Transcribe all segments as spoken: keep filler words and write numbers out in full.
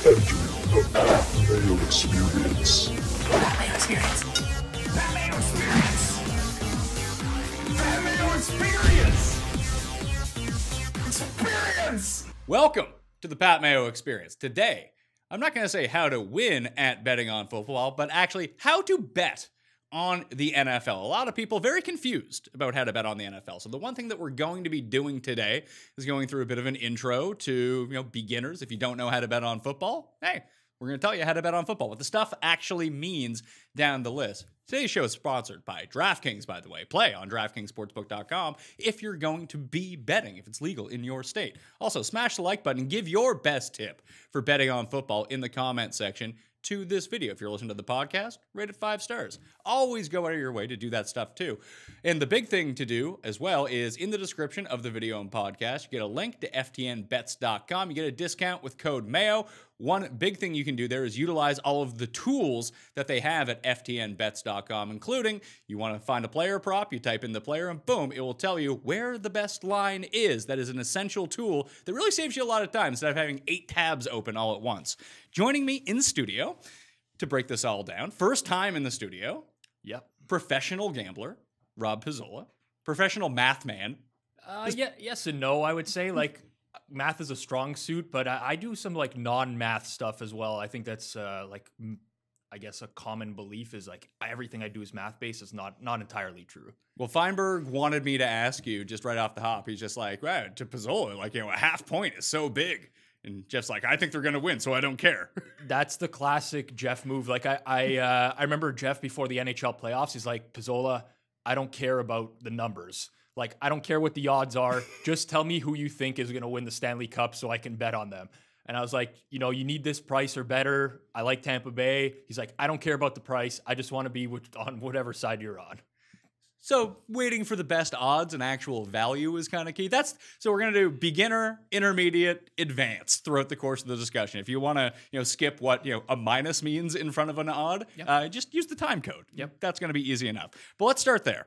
entering the Pat Mayo experience. Pat Mayo experience. Pat Mayo experience. Pat Mayo experience. Experience. Welcome to the Pat Mayo experience. Today, I'm not going to say how to win at betting on football, but actually how to bet on the N F L. A lot of people very confused about how to bet on the N F L. So the one thing that we're going to be doing today is going through a bit of an intro to, you know, beginners. If you don't know how to bet on football, hey, we're going to tell you how to bet on football, what the stuff actually means down the list. Today's show is sponsored by DraftKings, by the way. Play on DraftKings Sportsbook dot com if you're going to be betting, if it's legal in your state. Also, smash the like button. Give your best tip for betting on football in the comment section to this video. If you're listening to the podcast, rate it five stars. Always go out of your way to do that stuff too. And the big thing to do as well is in the description of the video and podcast, you get a link to F T N bets dot com. You get a discount with code Mayo. One big thing you can do there is utilize all of the tools that they have at F T N bets dot com, including you want to find a player prop, you type in the player, and boom, it will tell you where the best line is. That is an essential tool that really saves you a lot of time instead of having eight tabs open all at once. Joining me in studio to break this all down, first time in the studio, yep, professional gambler, Rob Pizzola, professional math man. Uh, this yeah, yes and no, I would say. Like, math is a strong suit, but I, I do some like non-math stuff as well. I think that's uh, like, I guess a common belief is like everything I do is math-based. It's not not entirely true. Well, Feinberg wanted me to ask you just right off the hop. He's just like, wow, to Pizzola, like, you know, a half point is so big. And Jeff's like, I think they're going to win, so I don't care. That's the classic Jeff move. Like, I I, uh, I remember Jeff before the N H L playoffs. He's like, Pizzola, I don't care about the numbers. Like, I don't care what the odds are. Just tell me who you think is going to win the Stanley Cup so I can bet on them. And I was like, you know, you need this price or better. I like Tampa Bay. He's like, I don't care about the price. I just want to be on whatever side you're on. So waiting for the best odds and actual value is kind of key. That's so we're going to do beginner, intermediate, advanced throughout the course of the discussion. If you want to, you know, skip what, you know, a minus means in front of an odd, yep. uh, just use the time code. Yep. That's going to be easy enough. But let's start there.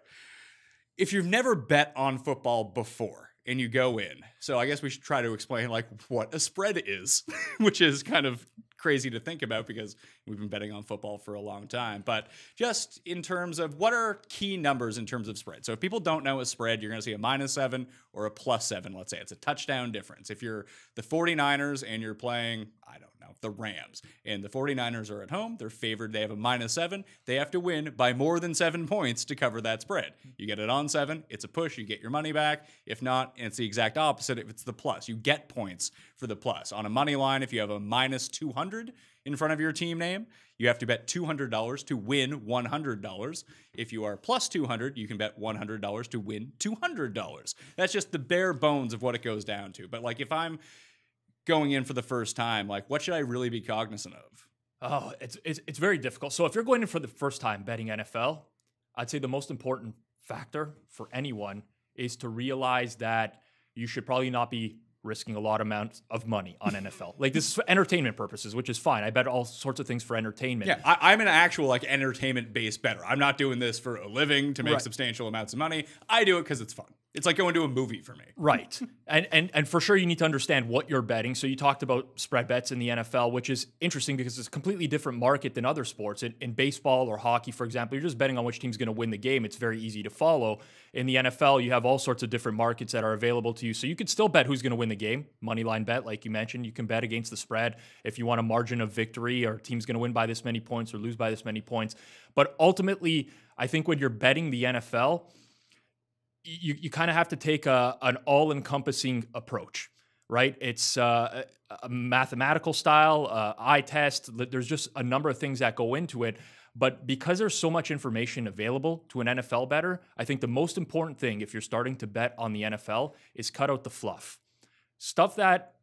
If you've never bet on football before and you go in, so I guess we should try to explain like what a spread is, which is kind of crazy to think about because we've been betting on football for a long time. But just in terms of what are key numbers in terms of spread. So if people don't know a spread, you're going to see a minus seven or a plus seven. Let's say it's a touchdown difference. If you're the forty-niners and you're playing, I don't know, the Rams, and the forty-niners are at home, they're favored. They have a minus seven. They have to win by more than seven points to cover that spread. You get it on seven. It's a push. You get your money back. If not, it's the exact opposite. If it's the plus, you get points for the plus. On a money line, if you have a minus two hundred in front of your team name, you have to bet two hundred dollars to win one hundred dollars. If you are plus two hundred, you can bet one hundred dollars to win two hundred dollars. That's just the bare bones of what it goes down to. But like, if I'm going in for the first time, like, what should I really be cognizant of? Oh, it's it's, it's very difficult. So if you're going in for the first time betting N F L, I'd say the most important factor for anyone is to realize that you should probably not be risking a lot amounts of money on N F L. Like, this is for entertainment purposes, which is fine. I bet all sorts of things for entertainment. Yeah, I, I'm an actual like entertainment-based bettor. I'm not doing this for a living to make right. substantial amounts of money. I do it because it's fun. It's like going to a movie for me. Right. and, and and for sure, you need to understand what you're betting. So you talked about spread bets in the N F L, which is interesting because it's a completely different market than other sports. In, in baseball or hockey, for example, you're just betting on which team's going to win the game. It's very easy to follow. In the N F L, you have all sorts of different markets that are available to you. So you could still bet who's going to win the game. Moneyline bet, like you mentioned, you can bet against the spread if you want a margin of victory or team's going to win by this many points or lose by this many points. But ultimately, I think when you're betting the N F L, you, you kind of have to take a, an all-encompassing approach, right? It's uh, a mathematical style, uh, eye test. There's just a number of things that go into it. But because there's so much information available to an N F L bettor, I think the most important thing if you're starting to bet on the N F L is cut out the fluff. Stuff that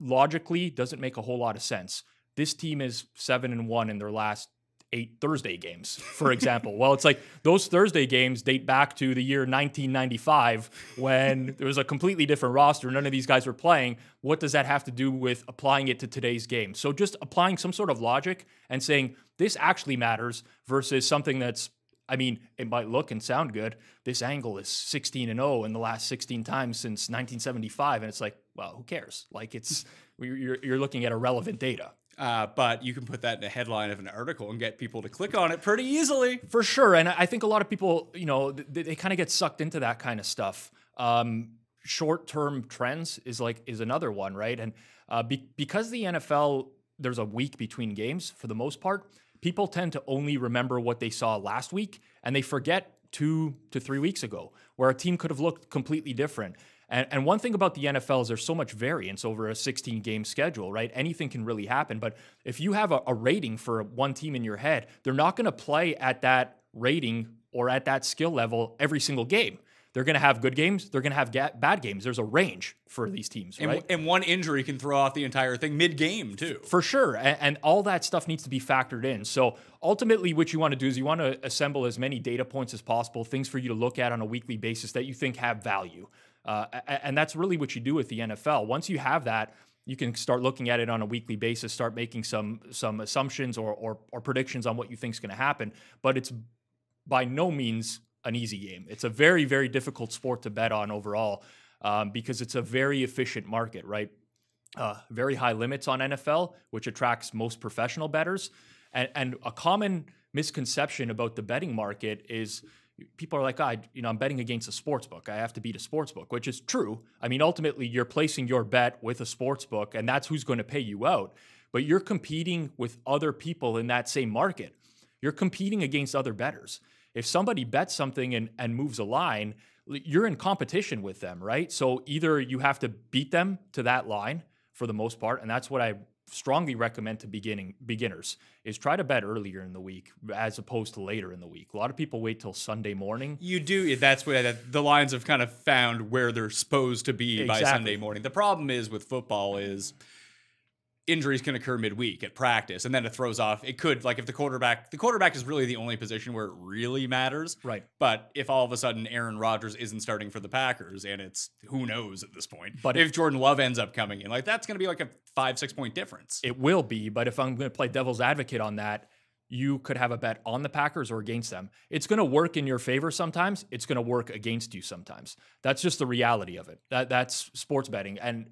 logically doesn't make a whole lot of sense. This team is seven and one in their last eight Thursday games, for example. Well, it's like those Thursday games date back to the year nineteen ninety-five when there was a completely different roster. None of these guys were playing. What does that have to do with applying it to today's game? So just applying some sort of logic and saying this actually matters versus something that's I mean, it might look and sound good. This angle is sixteen and oh in the last sixteen times since nineteen seventy-five. And it's like, well, who cares? Like, it's, you're, you're looking at irrelevant data. Uh, but you can put that in a headline of an article and get people to click on it pretty easily. For sure. And I think a lot of people, you know, they, they kind of get sucked into that kind of stuff. Um, short-term trends is like, is another one, right? And uh, be because the N F L, there's a week between games for the most part, people tend to only remember what they saw last week, and they forget two to three weeks ago, where a team could have looked completely different. And, and one thing about the N F L is there's so much variance over a sixteen-game schedule, right? Anything can really happen. But if you have a, a rating for one team in your head, they're not going to play at that rating or at that skill level every single game. They're going to have good games. They're going to have bad games. There's a range for these teams, right? And, and one injury can throw off the entire thing mid-game, too. For sure. And, and all that stuff needs to be factored in. So ultimately, what you want to do is you want to assemble as many data points as possible, things for you to look at on a weekly basis that you think have value. Uh, and that's really what you do with the N F L. Once you have that, you can start looking at it on a weekly basis, start making some some assumptions or, or, or predictions on what you think is going to happen. But it's by no means an easy game. It's a very, very difficult sport to bet on overall, um, because it's a very efficient market, right? Uh, very high limits on N F L, which attracts most professional bettors. And, and a common misconception about the betting market is people are like, I, you know, I'm betting against a sports book. I have to beat a sports book, which is true. I mean, ultimately, you're placing your bet with a sports book, and that's who's going to pay you out. But you're competing with other people in that same market. You're competing against other bettors. If somebody bets something and, and moves a line, you're in competition with them, right? So either you have to beat them to that line for the most part, and that's what I strongly recommend to beginning beginners is try to bet earlier in the week as opposed to later in the week. A lot of people wait till Sunday morning. You do. That's where the lines have kind of found where they're supposed to be exactly by Sunday morning. The problem is with football is injuries can occur midweek at practice, and then it throws off. It could, like if the quarterback, the quarterback is really the only position where it really matters. Right. But if all of a sudden Aaron Rodgers isn't starting for the Packers, and it's who knows at this point, but if Jordan Love ends up coming in, like that's going to be like a five, six point difference. It will be. But if I'm going to play devil's advocate on that, you could have a bet on the Packers or against them. It's going to work in your favor sometimes. It's going to work against you sometimes. That's just the reality of it. That that's sports betting. And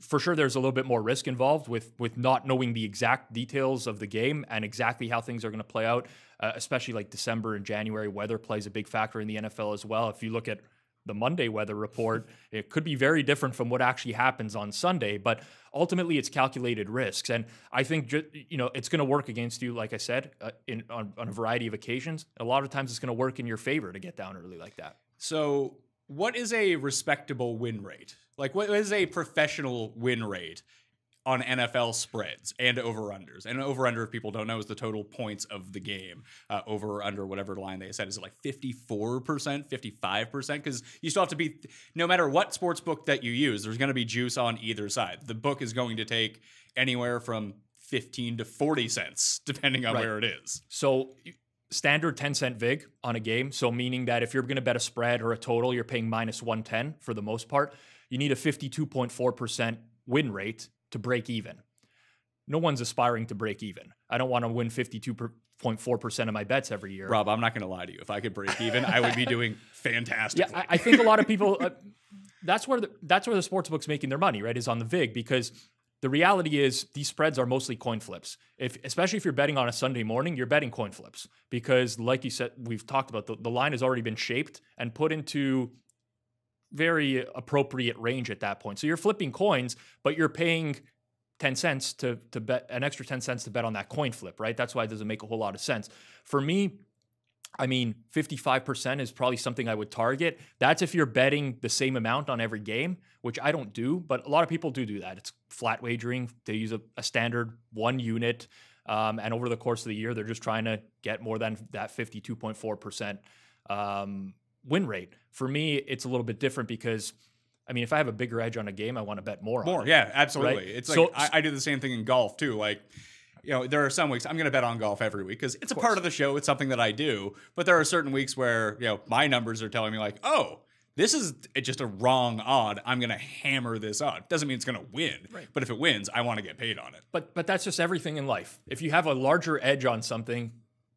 for sure, there's a little bit more risk involved with with not knowing the exact details of the game and exactly how things are going to play out, uh, especially like December and January. Weather plays a big factor in the N F L as well. If you look at the Monday weather report, it could be very different from what actually happens on Sunday. But ultimately, it's calculated risks. And I think, you know, it's going to work against you, like I said, uh, in on, on a variety of occasions. A lot of times it's going to work in your favor to get down early like that. So what is a respectable win rate? Like, what is a professional win rate on N F L spreads and over-unders? And over-under, if people don't know, is the total points of the game. Uh, over or under, whatever line they said, is it like fifty-four percent, fifty-five percent? Because you still have to be, no matter what sports book that you use, there's going to be juice on either side. The book is going to take anywhere from fifteen to forty cents, depending on right. where it is. So standard ten cent vig on a game. So meaning that if you're going to bet a spread or a total, you're paying minus one ten for the most part. You need a fifty-two point four percent win rate to break even. No one's aspiring to break even. I don't want to win fifty-two point four percent of my bets every year. Rob, I'm not going to lie to you. If I could break even, I would be doing fantastic. Yeah, I, I think a lot of people, uh, that's where the, that's where the sportsbook's making their money, right, is on the vig, because the reality is these spreads are mostly coin flips. If, especially if you're betting on a Sunday morning, you're betting coin flips because, like you said, we've talked about, the, the line has already been shaped and put into very appropriate range at that point. So you're flipping coins, but you're paying ten cents to, to bet an extra ten cents to bet on that coin flip, right? That's why it doesn't make a whole lot of sense. For me, I mean, fifty-five percent is probably something I would target. That's if you're betting the same amount on every game, which I don't do, but a lot of people do do that. It's flat wagering. They use a, a standard one unit. Um, and over the course of the year, they're just trying to get more than that fifty-two point four percent. Um, win rate. For me, it's a little bit different because, I mean, if I have a bigger edge on a game, I want to bet more. More, on it, yeah, absolutely. Right? It's like so, I, I do the same thing in golf too. Like, you know, there are some weeks I'm going to bet on golf every week because it's a part of the show. It's something that I do. But there are certain weeks where, you know, my numbers are telling me like, oh, this is just a wrong odd. I'm going to hammer this odd. Doesn't mean it's going to win, right, but if it wins, I want to get paid on it. But but that's just everything in life. If you have a larger edge on something,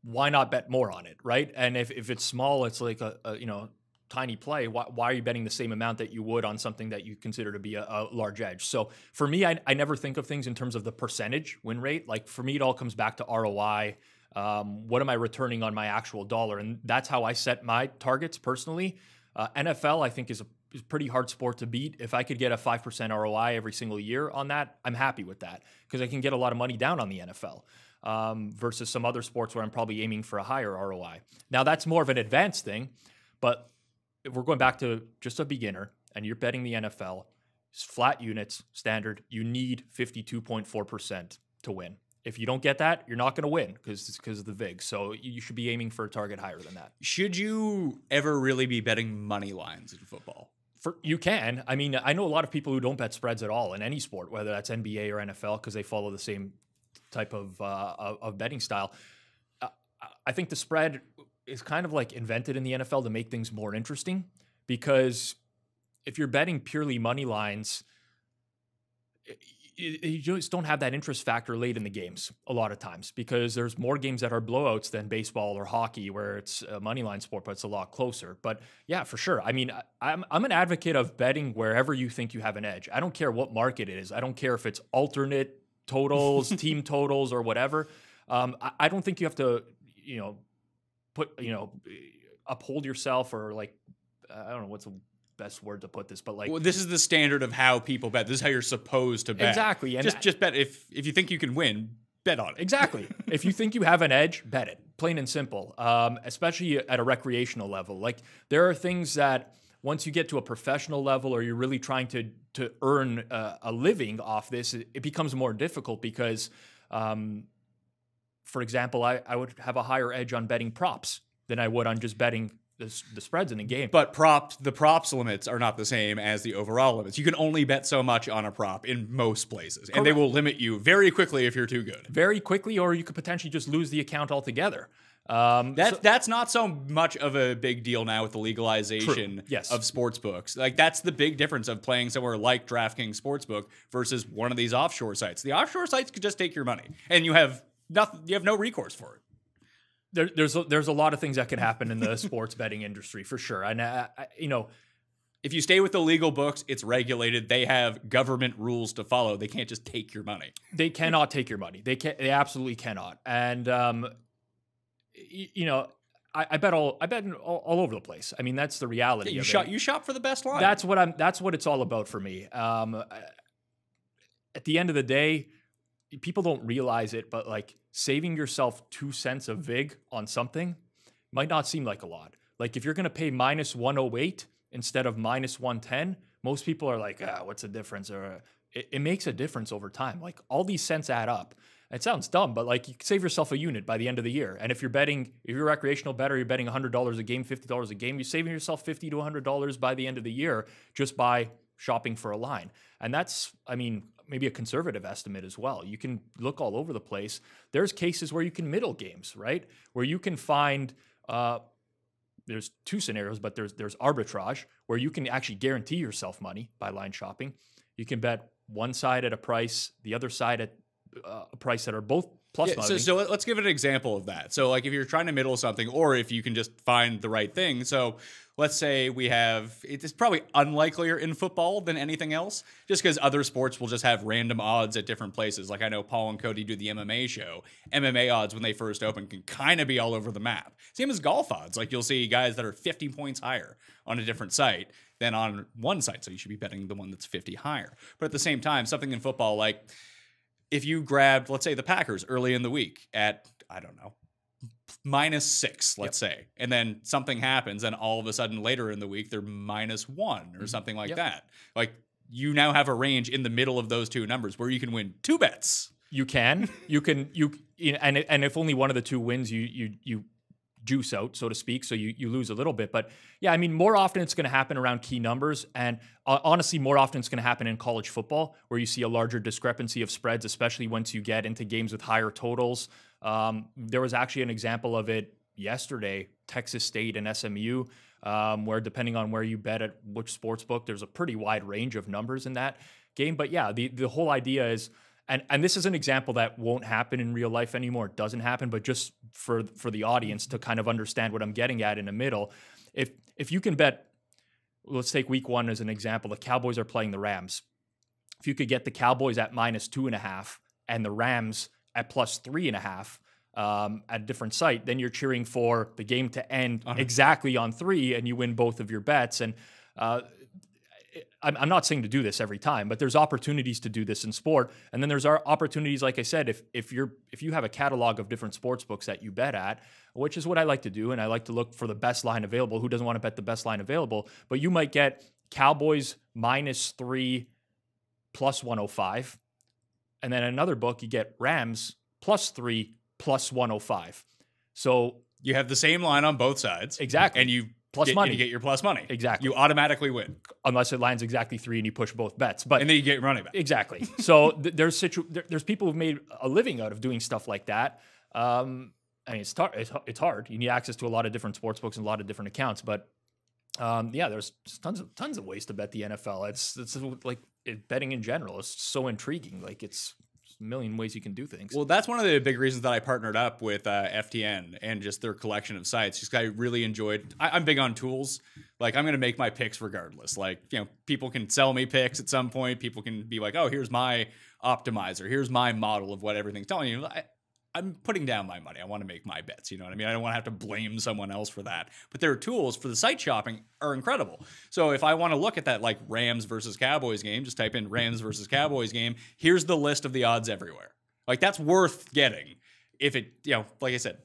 why not bet more on it, right? And if, if it's small, it's like a, a you know, tiny play, why, why are you betting the same amount that you would on something that you consider to be a, a large edge? So for me, I, I never think of things in terms of the percentage win rate. Like for me, it all comes back to R O I. Um, what am I returning on my actual dollar? And that's how I set my targets personally. Uh, N F L, I think, is a is pretty hard sport to beat. If I could get a five percent R O I every single year on that, I'm happy with that because I can get a lot of money down on the N F L. Um, versus some other sports where I'm probably aiming for a higher R O I. Now that's more of an advanced thing, but if we're going back to just a beginner and you're betting the N F L, flat units, standard, you need fifty-two point four percent to win. If you don't get that, you're not going to win because it's because of the vig. So you should be aiming for a target higher than that. Should you ever really be betting money lines in football? For, you can. I mean, I know a lot of people who don't bet spreads at all in any sport, whether that's N B A or N F L, because they follow the same type of, uh, of of betting style. Uh, I think the spread is kind of like invented in the N F L to make things more interesting, because if you're betting purely money lines, you just don't have that interest factor late in the games a lot of times, because there's more games that are blowouts than baseball or hockey, where it's a money line sport, but it's a lot closer. But yeah, for sure. I mean, I'm, I'm an advocate of betting wherever you think you have an edge. I don't care what market it is. I don't care if it's alternate totals, team totals, or whatever. Um, I, I don't think you have to, you know, put, you know, uphold yourself or like, I don't know what's the best word to put this, but like, well, this is the standard of how people bet. This is how you're supposed to bet. Exactly. And just, I, just bet. If, if you think you can win, bet on it. Exactly. If you think you have an edge, bet it, plain and simple. Um, especially at a recreational level. Like there are things that once you get to a professional level, or you're really trying to, to earn a, a living off this, it, it becomes more difficult because, um, for example, I, I would have a higher edge on betting props than I would on just betting the, the spreads in the game. But props, the props limits are not the same as the overall limits. You can only bet so much on a prop in most places. Correct. And they will limit you very quickly if you're too good. Very quickly, or you could potentially just lose the account altogether. Um, that's, so, that's not so much of a big deal now with the legalization yes. of sports books. Like that's the big difference of playing somewhere like DraftKings Sportsbook versus one of these offshore sites. The offshore sites could just take your money and you have nothing. You have no recourse for it. There, there's a, there's a lot of things that can happen in the sports betting industry for sure. And I, I, you know, if you stay with the legal books, it's regulated. They have government rules to follow. They can't just take your money. They cannot take your money. They can. They absolutely cannot. And um, you, you know, I, I bet all I bet all, all over the place. I mean, that's the reality. Yeah, you of shop. It. You shop for the best line. That's what I'm. That's what it's all about for me. Um, at the end of the day, people don't realize it, but like saving yourself two cents of vig on something might not seem like a lot. Like if you're going to pay minus one oh eight instead of minus one ten, most people are like, ah, what's the difference? Or it, it makes a difference over time. Like all these cents add up. It sounds dumb, but like you save yourself a unit by the end of the year. And if you're betting, if you're a recreational better, you're betting one hundred dollars a game, fifty dollars a game, you're saving yourself fifty to one hundred dollars by the end of the year just by shopping for a line. And that's, I mean, maybe a conservative estimate as well. You can look all over the place. There's cases where you can middle games, right? Where you can find, uh, there's two scenarios, but there's there's arbitrage where you can actually guarantee yourself money by line shopping. You can bet one side at a price, the other side at uh, a price that are both plus yeah, money. So, so let's give an example of that. So like if you're trying to middle something, or if you can just find the right thing. So let's say we have, it's probably unlikelier in football than anything else, just because other sports will just have random odds at different places. Like I know Paul and Cody do the M M A show. M M A odds when they first open can kind of be all over the map. Same as golf odds. Like you'll see guys that are fifty points higher on a different site than on one site. So you should be betting the one that's fifty higher. But at the same time, something in football, like if you grabbed, let's say the Packers early in the week at, I don't know, minus six, let's yep. say, and then something happens and all of a sudden later in the week, they're minus one or mm-hmm. something like yep. that. Like you now have a range in the middle of those two numbers where you can win two bets. You can, you can, you, you know, and, and if only one of the two wins, you, you, you juice out, so to speak. So you, you lose a little bit, but yeah, I mean, more often it's going to happen around key numbers. And uh, honestly, more often it's going to happen in college football where you see a larger discrepancy of spreads, especially once you get into games with higher totals. Um, there was actually an example of it yesterday, Texas State and S M U, um, where depending on where you bet at which sports book, there's a pretty wide range of numbers in that game. But yeah, the, the whole idea is and and this is an example that won't happen in real life anymore. It doesn't happen, but just for for the audience to kind of understand what I'm getting at in the middle, if if you can bet, let's take week one as an example. The Cowboys are playing the Rams. If you could get the Cowboys at minus two and a half and the Rams at plus three and a half um, at a different site, then you're cheering for the game to end uh-huh. exactly on three, and you win both of your bets. And uh, I'm, I'm not saying to do this every time, but there's opportunities to do this in sport. And then there's our opportunities, like I said, if if you're if you have a catalog of different sports books that you bet at, which is what I like to do, and I like to look for the best line available. Who doesn't want to bet the best line available? But you might get Cowboys minus three plus one oh five. And then another book, you get Rams plus three plus one oh five. So you have the same line on both sides. Exactly. And you plus get, money. And you get your plus money. Exactly. You automatically win. Unless it lines exactly three and you push both bets. But and then you get running back. Exactly. So th there's situ there, there's people who've made a living out of doing stuff like that. Um, I mean, it's, it's, it's hard. You need access to a lot of different sports books and a lot of different accounts. But um, yeah, there's tons of tons of ways to bet the N F L. It's, it's like... It, betting in general is so intriguing. Like, it's a million ways you can do things. Well, that's one of the big reasons that I partnered up with uh, F T N and just their collection of sites. Just I really enjoyed. I, I'm big on tools. Like, I'm going to make my picks regardless. Like, you know, people can sell me picks at some point. People can be like, oh, here's my optimizer. Here's my model of what everything's telling you. I, I'm putting down my money. I want to make my bets. You know what I mean? I don't want to have to blame someone else for that. But their tools for the site shopping are incredible. So if I want to look at that, like Rams versus Cowboys game, just type in Rams versus Cowboys game. Here's the list of the odds everywhere. Like, that's worth getting. If it, you know, like I said,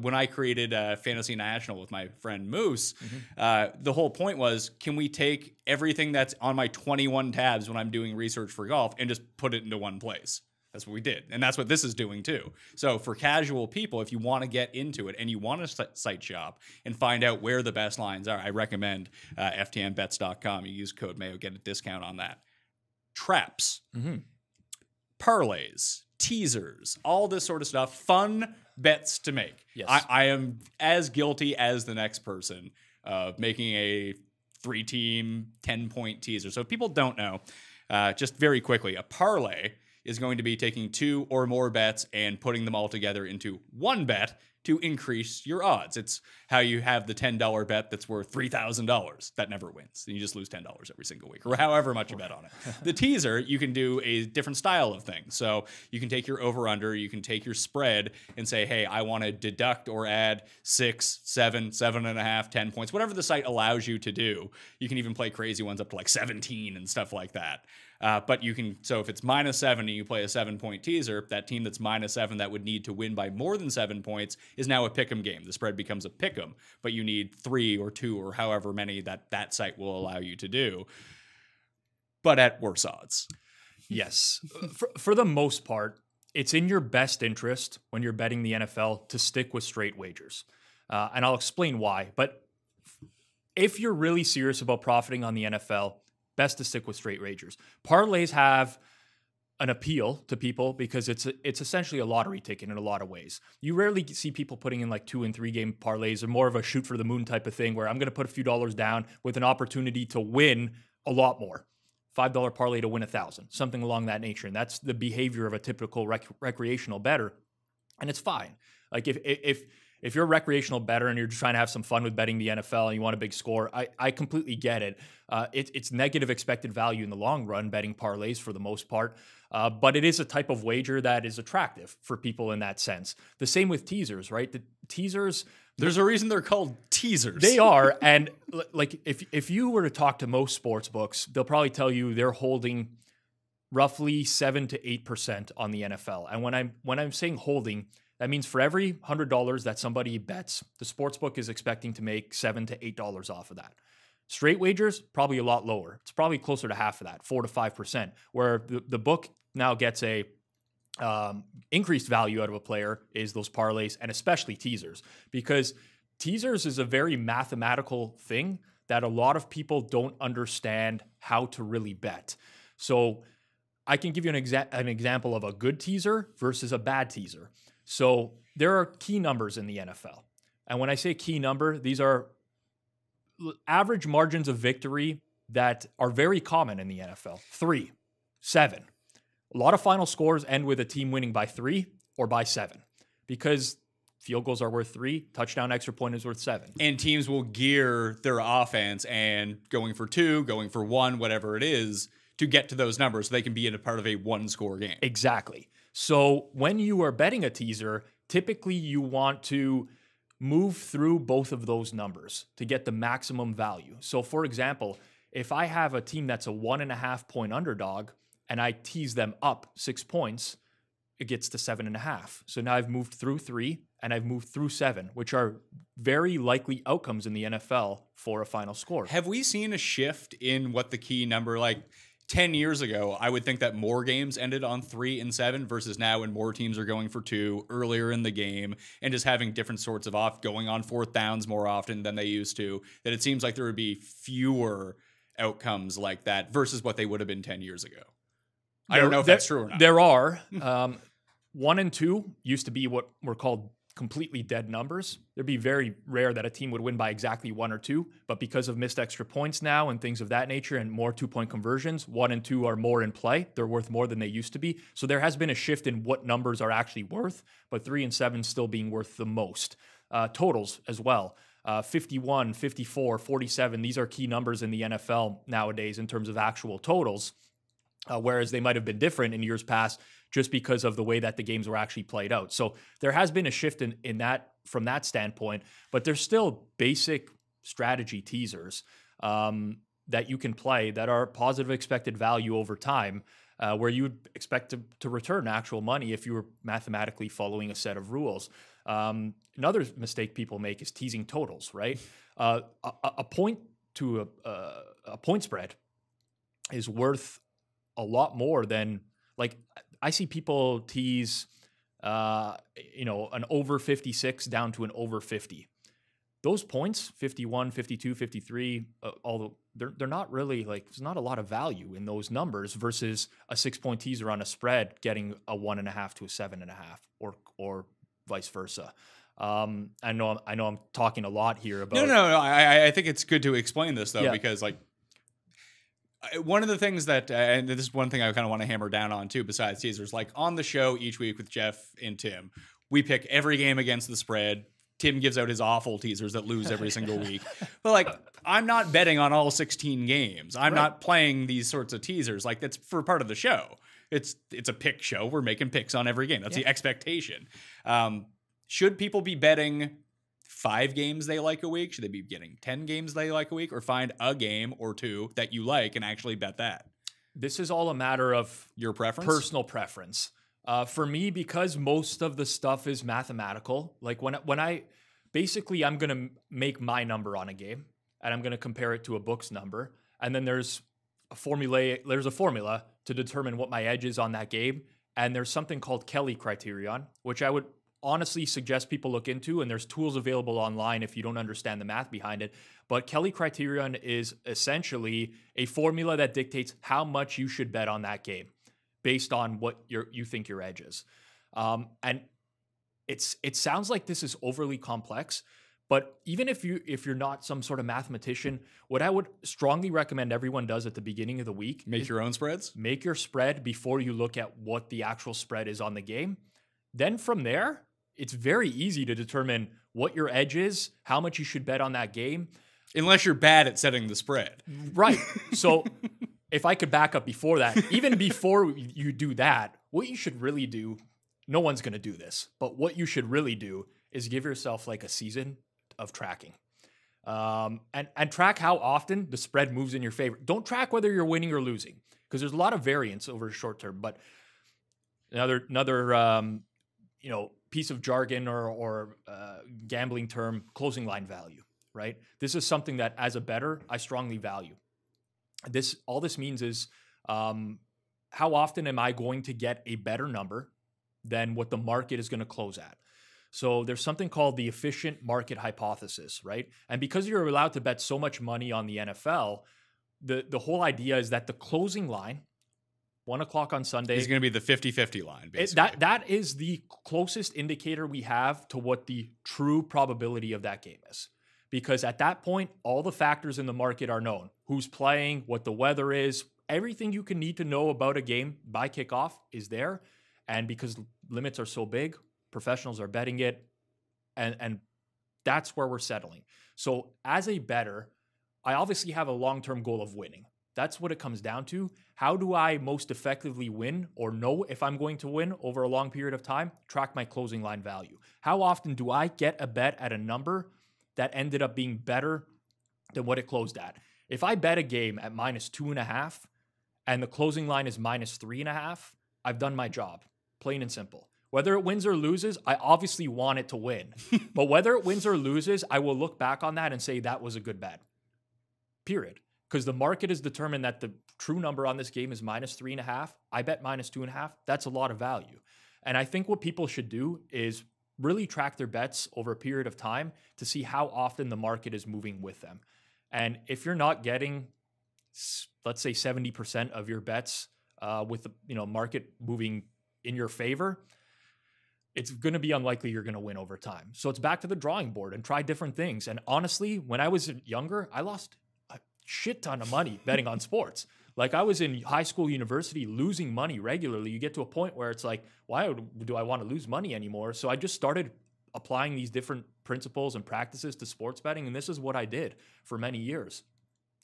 when I created uh, Fantasy National with my friend Moose, mm-hmm. uh, the whole point was, can we take everything that's on my twenty-one tabs when I'm doing research for golf and just put it into one place? That's what we did. And that's what this is doing too. So for casual people, if you want to get into it and you want to site shop and find out where the best lines are, I recommend uh, F T N bets dot com. You use code Mayo, get a discount on that. Traps, mm-hmm. parlays, teasers, all this sort of stuff. Fun bets to make. Yes. I, I am as guilty as the next person of making a three-team ten-point teaser. So if people don't know, uh, just very quickly, a parlay is going to be taking two or more bets and putting them all together into one bet to increase your odds. It's how you have the ten dollar bet that's worth three thousand dollars. That never wins. And you just lose ten dollars every single week, or however much you bet on it. The teaser, you can do a different style of thing. So you can take your over-under, you can take your spread and say, hey, I want to deduct or add six, seven, seven and a half, ten points, whatever the site allows you to do. You can even play crazy ones up to like seventeen and stuff like that. Uh, but you can, so if it's minus seven and you play a seven-point teaser, that team that's minus seven that would need to win by more than seven points is now a pick'em game. The spread becomes a pick'em, but you need three or two or however many that that site will allow you to do, but at worse odds. Yes. For, for the most part, it's in your best interest when you're betting the N F L to stick with straight wagers. Uh, and I'll explain why. But if you're really serious about profiting on the N F L, best to stick with straight wagers. Parlays have an appeal to people because it's a, it's essentially a lottery ticket in a lot of ways. You rarely see people putting in like two and three game parlays, or more of a shoot for the moon type of thing where I'm going to put a few dollars down with an opportunity to win a lot more. five dollar parlay to win a thousand, something along that nature. And that's the behavior of a typical rec recreational bettor. And it's fine. Like if, if, if you're a recreational bettor and you're just trying to have some fun with betting the N F L and you want a big score, I, I completely get it. Uh, it. It's negative expected value in the long run, betting parlays for the most part. Uh, but it is a type of wager that is attractive for people in that sense. The same with teasers, right? The teasers. There's a reason they're called teasers. They are. And like if, if you were to talk to most sports books, they'll probably tell you they're holding roughly seven to eight percent on the N F L. And when I'm, when I'm saying holding, that means for every one hundred dollars that somebody bets, the sportsbook is expecting to make seven to eight dollars off of that. Straight wagers, probably a lot lower. It's probably closer to half of that, four to five percent, where the, the book now gets a um, increased value out of a player is those parlays and especially teasers, because teasers is a very mathematical thing that a lot of people don't understand how to really bet. So I can give you an, exa an example of a good teaser versus a bad teaser. So there are key numbers in the N F L. And when I say key number, these are average margins of victory that are very common in the N F L. Three, seven. a lot of final scores end with a team winning by three or by seven, because field goals are worth three, touchdown extra point is worth seven. And teams will gear their offense and going for two, going for one, whatever it is, to get to those numbers so they can be in a part of a one-score game. Exactly. So when you are betting a teaser, typically you want to move through both of those numbers to get the maximum value. So for example, if I have a team that's a one and a half point underdog and I tease them up six points, it gets to seven and a half. So now I've moved through three and I've moved through seven, which are very likely outcomes in the N F L for a final score. Have we seen a shift in what the key number, like ten years ago, I would think that more games ended on three and seven versus now when more teams are going for two earlier in the game and just having different sorts of off going on fourth downs more often than they used to, that it seems like there would be fewer outcomes like that versus what they would have been ten years ago. There, I don't know if there, that's true or not. There are. um, one and two used to be what were called completely dead numbers. There'd be very rare that a team would win by exactly one or two, but because of missed extra points now and things of that nature and more two-point conversions, one and two are more in play. They're worth more than they used to be. So there has been a shift in what numbers are actually worth, but three and seven still being worth the most. Uh, totals as well. Uh, fifty-one, fifty-four, forty-seven, these are key numbers in the N F L nowadays in terms of actual totals, uh, whereas they might have been different in years past, just because of the way that the games were actually played out. So there has been a shift in, in that from that standpoint, but there's still basic strategy teasers um, that you can play that are positive expected value over time, uh, where you would expect to, to return actual money if you were mathematically following a set of rules. Um, another mistake people make is teasing totals, right? Uh, a, a point to a, a, a point spread is worth a lot more than, like, I see people tease, uh, you know, an over fifty-six down to an over fifty. Those points, fifty-one, fifty-two, fifty-three, uh, although they're, they're not really, like, there's not a lot of value in those numbers versus a six-point teaser on a spread getting a one and a half to a seven and a half or, or vice versa. Um, I know, I'm, I know I'm talking a lot here about... No, no, no. I, I think it's good to explain this, though, yeah. because, like, one of the things that, uh, and this is one thing I kind of want to hammer down on too, besides teasers, like on the show each week with Jeff and Tim, we pick every game against the spread. Tim gives out his awful teasers that lose every single week. But like, I'm not betting on all sixteen games. I'm right. not playing these sorts of teasers. Like that's for part of the show. It's, it's a pick show. We're making picks on every game. That's yeah. the expectation. Um, should people be betting five games they like a week? Should they be getting ten games they like a week, or find a game or two that you like and actually bet that? This is all a matter of your preference, personal preference. Uh, for me, because most of the stuff is mathematical, like when, when I basically, I'm going to make my number on a game and I'm going to compare it to a book's number. And then there's a formula, there's a formula to determine what my edge is on that game. And there's something called Kelly criterion, which I would honestly suggest people look into, and there's tools available online if you don't understand the math behind it. But Kelly criterion is essentially a formula that dictates how much you should bet on that game based on what your you think your edge is. Um, and it's it sounds like this is overly complex, but even if you if you're not some sort of mathematician, what I would strongly recommend everyone does at the beginning of the week, make your own spreads. Make your spread before you look at what the actual spread is on the game. Then from there, it's very easy to determine what your edge is, how much you should bet on that game. Unless you're bad at setting the spread. Right. So if I could back up before that, even before you do that, what you should really do, no one's going to do this, but what you should really do is give yourself like a season of tracking. Um, and, and track how often the spread moves in your favor. Don't track whether you're winning or losing, because there's a lot of variance over short term. But another, another um, you know, piece of jargon or, or uh, gambling term, closing line value, right? This is something that as a bettor, I strongly value. This, all this means is um, how often am I going to get a better number than what the market is going to close at? So there's something called the efficient market hypothesis, right? And because you're allowed to bet so much money on the N F L, the, the whole idea is that the closing line, One o'clock on Sunday, is going to be the fifty-fifty line, basically. It, that, that is the closest indicator we have to what the true probability of that game is. Because at that point, all the factors in the market are known. Who's playing, what the weather is, everything you can need to know about a game by kickoff is there. And because limits are so big, professionals are betting it. And, and that's where we're settling. So as a bettor, I obviously have a long-term goal of winning. That's what it comes down to. How do I most effectively win or know if I'm going to win over a long period of time? Track my closing line value. How often do I get a bet at a number that ended up being better than what it closed at? If I bet a game at minus two and a half and the closing line is minus three and a half, I've done my job, plain and simple. Whether it wins or loses, I obviously want it to win. But whether it wins or loses, I will look back on that and say that was a good bet, period. Because the market has determined that the true number on this game is minus three and a half. I bet minus two and a half. That's a lot of value. And I think what people should do is really track their bets over a period of time to see how often the market is moving with them. And if you're not getting, let's say, seventy percent of your bets uh, with the you know market moving in your favor, it's going to be unlikely you're going to win over time. So it's back to the drawing board and try different things. And honestly, when I was younger, I lost shit ton of money betting on sports. Like I was in high school, university, losing money regularly. You get to a point where it's like, why do I want to lose money anymore? So I just started applying these different principles and practices to sports betting. And this is what I did for many years.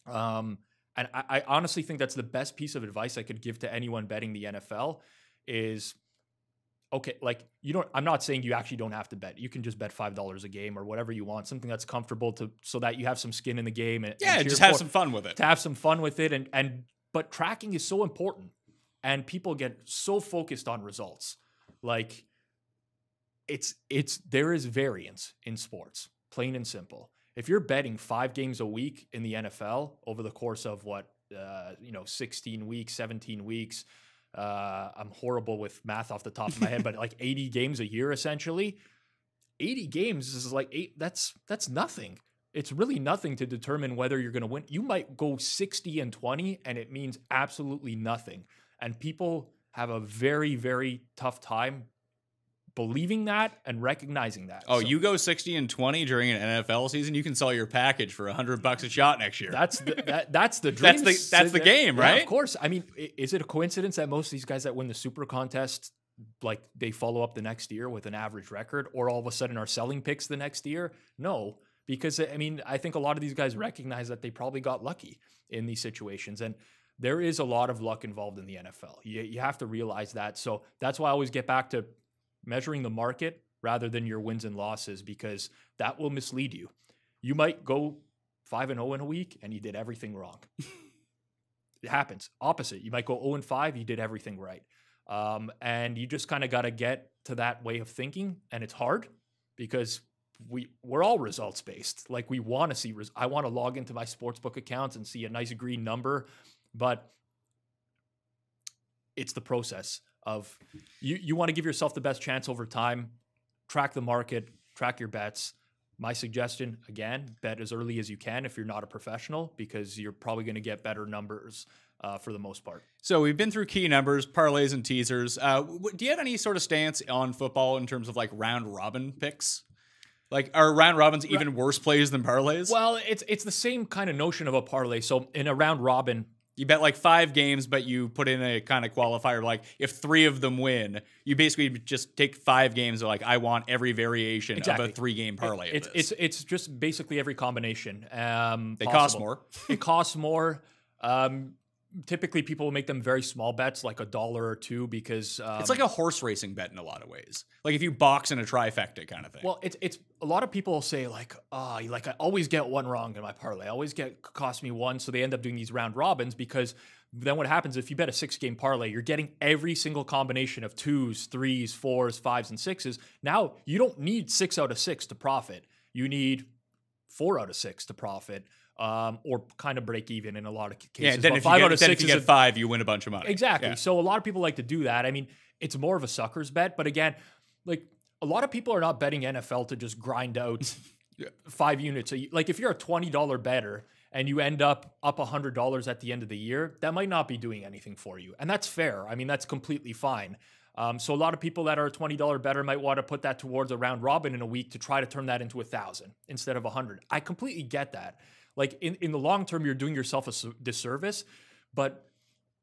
Um, and I, I honestly think that's the best piece of advice I could give to anyone betting the N F L is, okay, like you don't, I'm not saying you actually don't have to bet. You can just bet five dollars a game or whatever you want, something that's comfortable to, so that you have some skin in the game. And, yeah, and just have some fun with it. To have some fun with it. And, and, but tracking is so important and people get so focused on results. Like it's, it's, there is variance in sports, plain and simple. If you're betting five games a week in the N F L over the course of what, uh, you know, sixteen weeks, seventeen weeks, Uh, I'm horrible with math off the top of my head, but like eighty games a year, essentially. eighty games is like eight. That's, that's nothing. It's really nothing to determine whether you're going to win. You might go sixty and twenty and it means absolutely nothing. And people have a very, very tough time believing that and recognizing that. Oh, so you go sixty and twenty during an N F L season, you can sell your package for a hundred bucks a shot next year. That's the, that, that's the dream. that's the, that's the game, right? Yeah, of course. I mean, is it a coincidence that most of these guys that win the Super Contest, like they follow up the next year with an average record or all of a sudden are selling picks the next year? No, because I mean, I think a lot of these guys recognize that they probably got lucky in these situations. And there is a lot of luck involved in the N F L. You, you have to realize that. So that's why I always get back to measuring the market rather than your wins and losses, because that will mislead you. You might go five and oh in a week and you did everything wrong. It happens. Opposite. You might go oh and five, you did everything right. Um, and you just kind of got to get to that way of thinking. And it's hard because we, we're all results based. Like we want to see, res- I want to log into my sportsbook accounts and see a nice green number, but it's the process of you, you want to give yourself the best chance over time. Track the market, track your bets. My suggestion, again, bet as early as you can if you're not a professional, because you're probably going to get better numbers uh, for the most part. So we've been through key numbers, parlays and teasers. Uh, do you have any sort of stance on football in terms of like round robin picks? Like are round robins even right. worse plays than parlays? Well, it's, it's the same kind of notion of a parlay. So in a round robin, you bet like five games, but you put in a kind of qualifier. Like if three of them win, you basically just take five games. Of like I want every variation exactly. of a three-game parlay. It, it's, it's it's just basically every combination. Um, they possible. cost more. It costs more. Um, typically, people will make them very small bets, like a dollar or two, because um, it's like a horse racing bet in a lot of ways. Like if you box in a trifecta kind of thing. Well, it's it's a lot of people say like, ah, oh, like I always get one wrong in my parlay. I always get cost me one, so they end up doing these round robins because then what happens if you bet a six-game parlay, you're getting every single combination of twos, threes, fours, fives, and sixes. Now you don't need six out of six to profit. You need four out of six to profit. Um, or kind of break even in a lot of cases. Yeah, then but if five you get, out of six if you get a, five, you win a bunch of money. Exactly. Yeah. So a lot of people like to do that. I mean, it's more of a sucker's bet. But again, like a lot of people are not betting N F L to just grind out yeah. five units. So you, like if you're a twenty dollar bettor and you end up up one hundred dollars at the end of the year, that might not be doing anything for you. And that's fair. I mean, that's completely fine. Um, so a lot of people that are a twenty dollar bettor might want to put that towards a round robin in a week to try to turn that into a thousand instead of a hundred. I completely get that. Like in, in the long term, you're doing yourself a disservice, but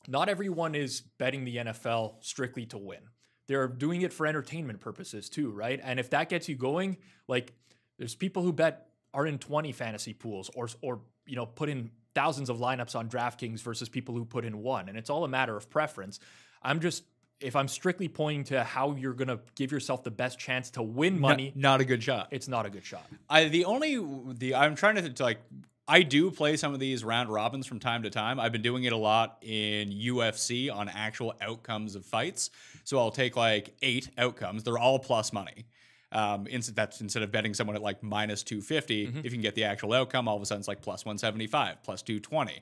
not everyone is betting the N F L strictly to win. They're doing it for entertainment purposes too, right? And if that gets you going, like there's people who bet are in twenty fantasy pools or, or you know, put in thousands of lineups on DraftKings versus people who put in one. And it's all a matter of preference. I'm just, if I'm strictly pointing to how you're going to give yourself the best chance to win money. Not, not a good shot. It's not a good shot. I, the only, the I'm trying to, to like, I do play some of these round robins from time to time. I've been doing it a lot in U F C on actual outcomes of fights. So I'll take like eight outcomes. They're all plus money. Um, that's instead of betting someone at like minus two fifty, mm-hmm. if you can get the actual outcome, all of a sudden it's like plus one seventy-five, plus two twenty.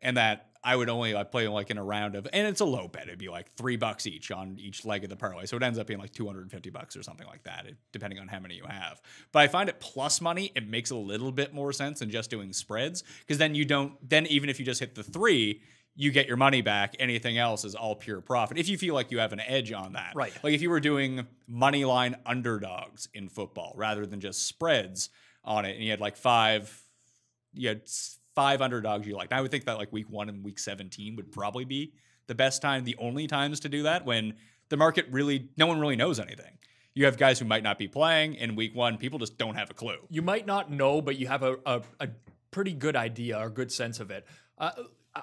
And that I would only like play like in a round of, and it's a low bet. It'd be like three bucks each on each leg of the parlay. So it ends up being like two hundred fifty bucks or something like that, depending on how many you have. But I find it plus money, it makes a little bit more sense than just doing spreads. Cause then you don't, then even if you just hit the three, you get your money back. Anything else is all pure profit. If you feel like you have an edge on that, right? Like if you were doing money line underdogs in football rather than just spreads on it, and you had like five, you had five underdogs you liked. And I would think that like week one and week seventeen would probably be the best time, the only times to do that when the market really, no one really knows anything. You have guys who might not be playing in week one. People just don't have a clue. You might not know, but you have a a, a pretty good idea or good sense of it. Uh,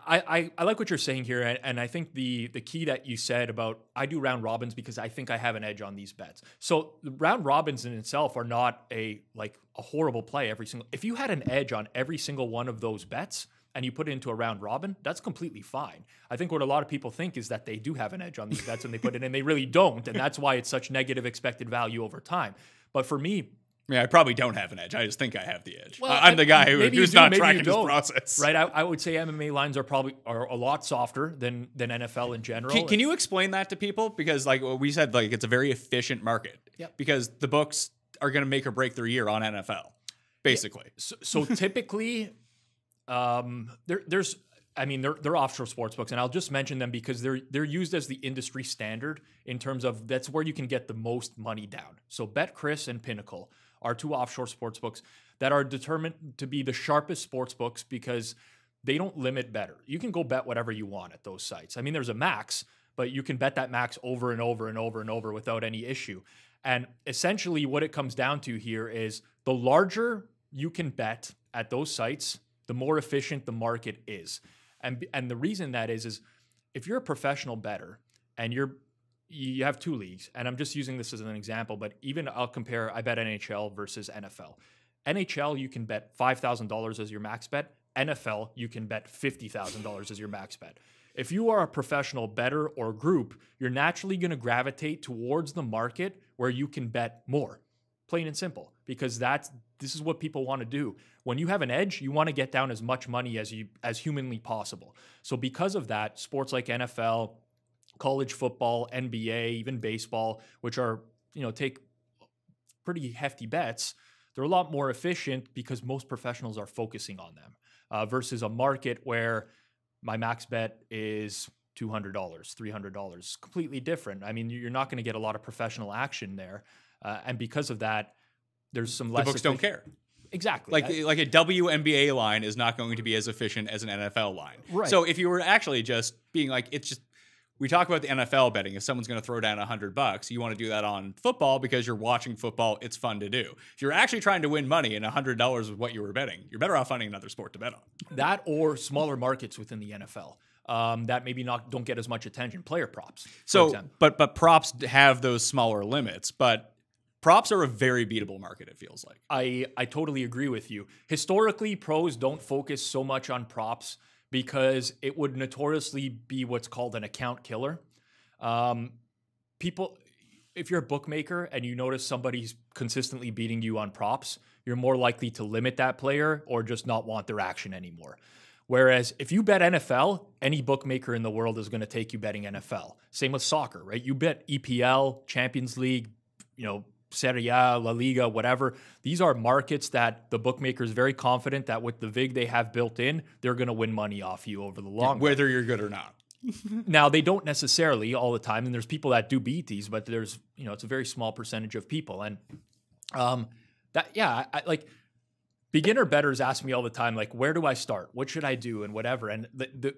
I, I, I like what you're saying here, and, and I think the the key that you said about I do round robins because I think I have an edge on these bets. So the round robins in itself are not a like a horrible play every single. If you had an edge on every single one of those bets and you put it into a round robin, that's completely fine. I think what a lot of people think is that they do have an edge on these bets and they put it in, they really don't, and that's why it's such negative expected value over time. But for me, I mean, I probably don't have an edge. I just think I have the edge. Well, I'm the guy who, who's do, not tracking this process. Right? I, I would say M M A lines are probably are a lot softer than than N F L in general. Can, can you explain that to people? Because like we said, like it's a very efficient market. Yep. Because the books are going to make or break their year on N F L, basically. Yeah. So, so typically, um, there, there's, I mean, they're, they're offshore sports books, and I'll just mention them because they're they're used as the industry standard in terms of that's where you can get the most money down. So BetChris and Pinnacle are two offshore sportsbooks that are determined to be the sharpest sportsbooks because they don't limit better. You can go bet whatever you want at those sites. I mean, there's a max, but you can bet that max over and over and over and over without any issue. And essentially what it comes down to here is the larger you can bet at those sites, the more efficient the market is. And, and the reason that is, is if you're a professional bettor and you're you have two leagues, and I'm just using this as an example, but even I'll compare, I bet N H L versus N F L. N H L, you can bet five thousand dollars as your max bet. N F L, you can bet fifty thousand dollars as your max bet. If you are a professional bettor or group, you're naturally going to gravitate towards the market where you can bet more, plain and simple, because that's, this is what people want to do. When you have an edge, you want to get down as much money as you, as humanly possible. So because of that, sports like N F L, college football, N B A, even baseball, which are, you know, take pretty hefty bets, they're a lot more efficient because most professionals are focusing on them uh, versus a market where my max bet is two hundred dollars, three hundred dollars, completely different. I mean, you're not going to get a lot of professional action there. Uh, and because of that, there's some less. The books don't care. Exactly. Like I, like a W N B A line is not going to be as efficient as an N F L line. Right. So if you were actually just being like, it's just, we talk about the N F L betting. If someone's going to throw down a hundred bucks, you want to do that on football because you're watching football. It's fun to do. If you're actually trying to win money and a hundred dollars is what you were betting, you're better off finding another sport to bet on. That or smaller markets within the N F L um, that maybe not don't get as much attention. Player props. So, but but props have those smaller limits, but. Props are a very beatable market, it feels like. I, I totally agree with you. Historically, pros don't focus so much on props because it would notoriously be what's called an account killer. Um, people, if you're a bookmaker and you notice somebody's consistently beating you on props, you're more likely to limit that player or just not want their action anymore. Whereas if you bet N F L, any bookmaker in the world is going to take you betting N F L. Same with soccer, right? You bet E P L, Champions League, you know, Serie A, La Liga, whatever. These are markets that the bookmaker is very confident that with the vig they have built in, they're going to win money off you over the long whether run. Whether you're good or not. Now, they don't necessarily all the time, and there's people that do beat these, but there's, you know, it's a very small percentage of people. And um, that, yeah, I, like beginner bettors ask me all the time, like, where do I start? What should I do? And whatever. And the, the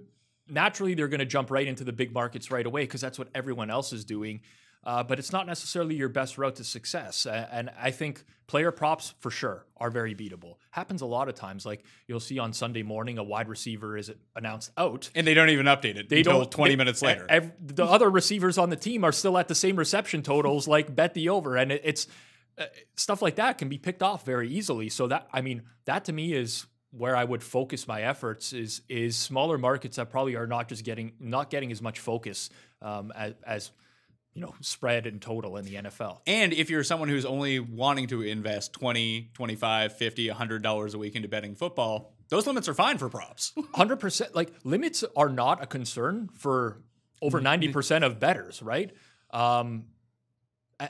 naturally they're going to jump right into the big markets right away because that's what everyone else is doing. Uh, but it's not necessarily your best route to success. And I think player props for sure are very beatable. Happens a lot of times. Like you'll see on Sunday morning, a wide receiver is announced out. And they don't even update it they until don't, twenty they, minutes later. Every, the other receivers on the team are still at the same reception totals, like bet the over. And it, it's uh, stuff like that can be picked off very easily. So that, I mean, that to me is where I would focus my efforts is, is smaller markets that probably are not just getting, not getting as much focus um, as, as you know, spread and total in the N F L. And if you're someone who's only wanting to invest twenty, twenty-five, fifty, a hundred dollars a week into betting football, those limits are fine for props. one hundred percent. Like limits are not a concern for over ninety percent of bettors, right? Um,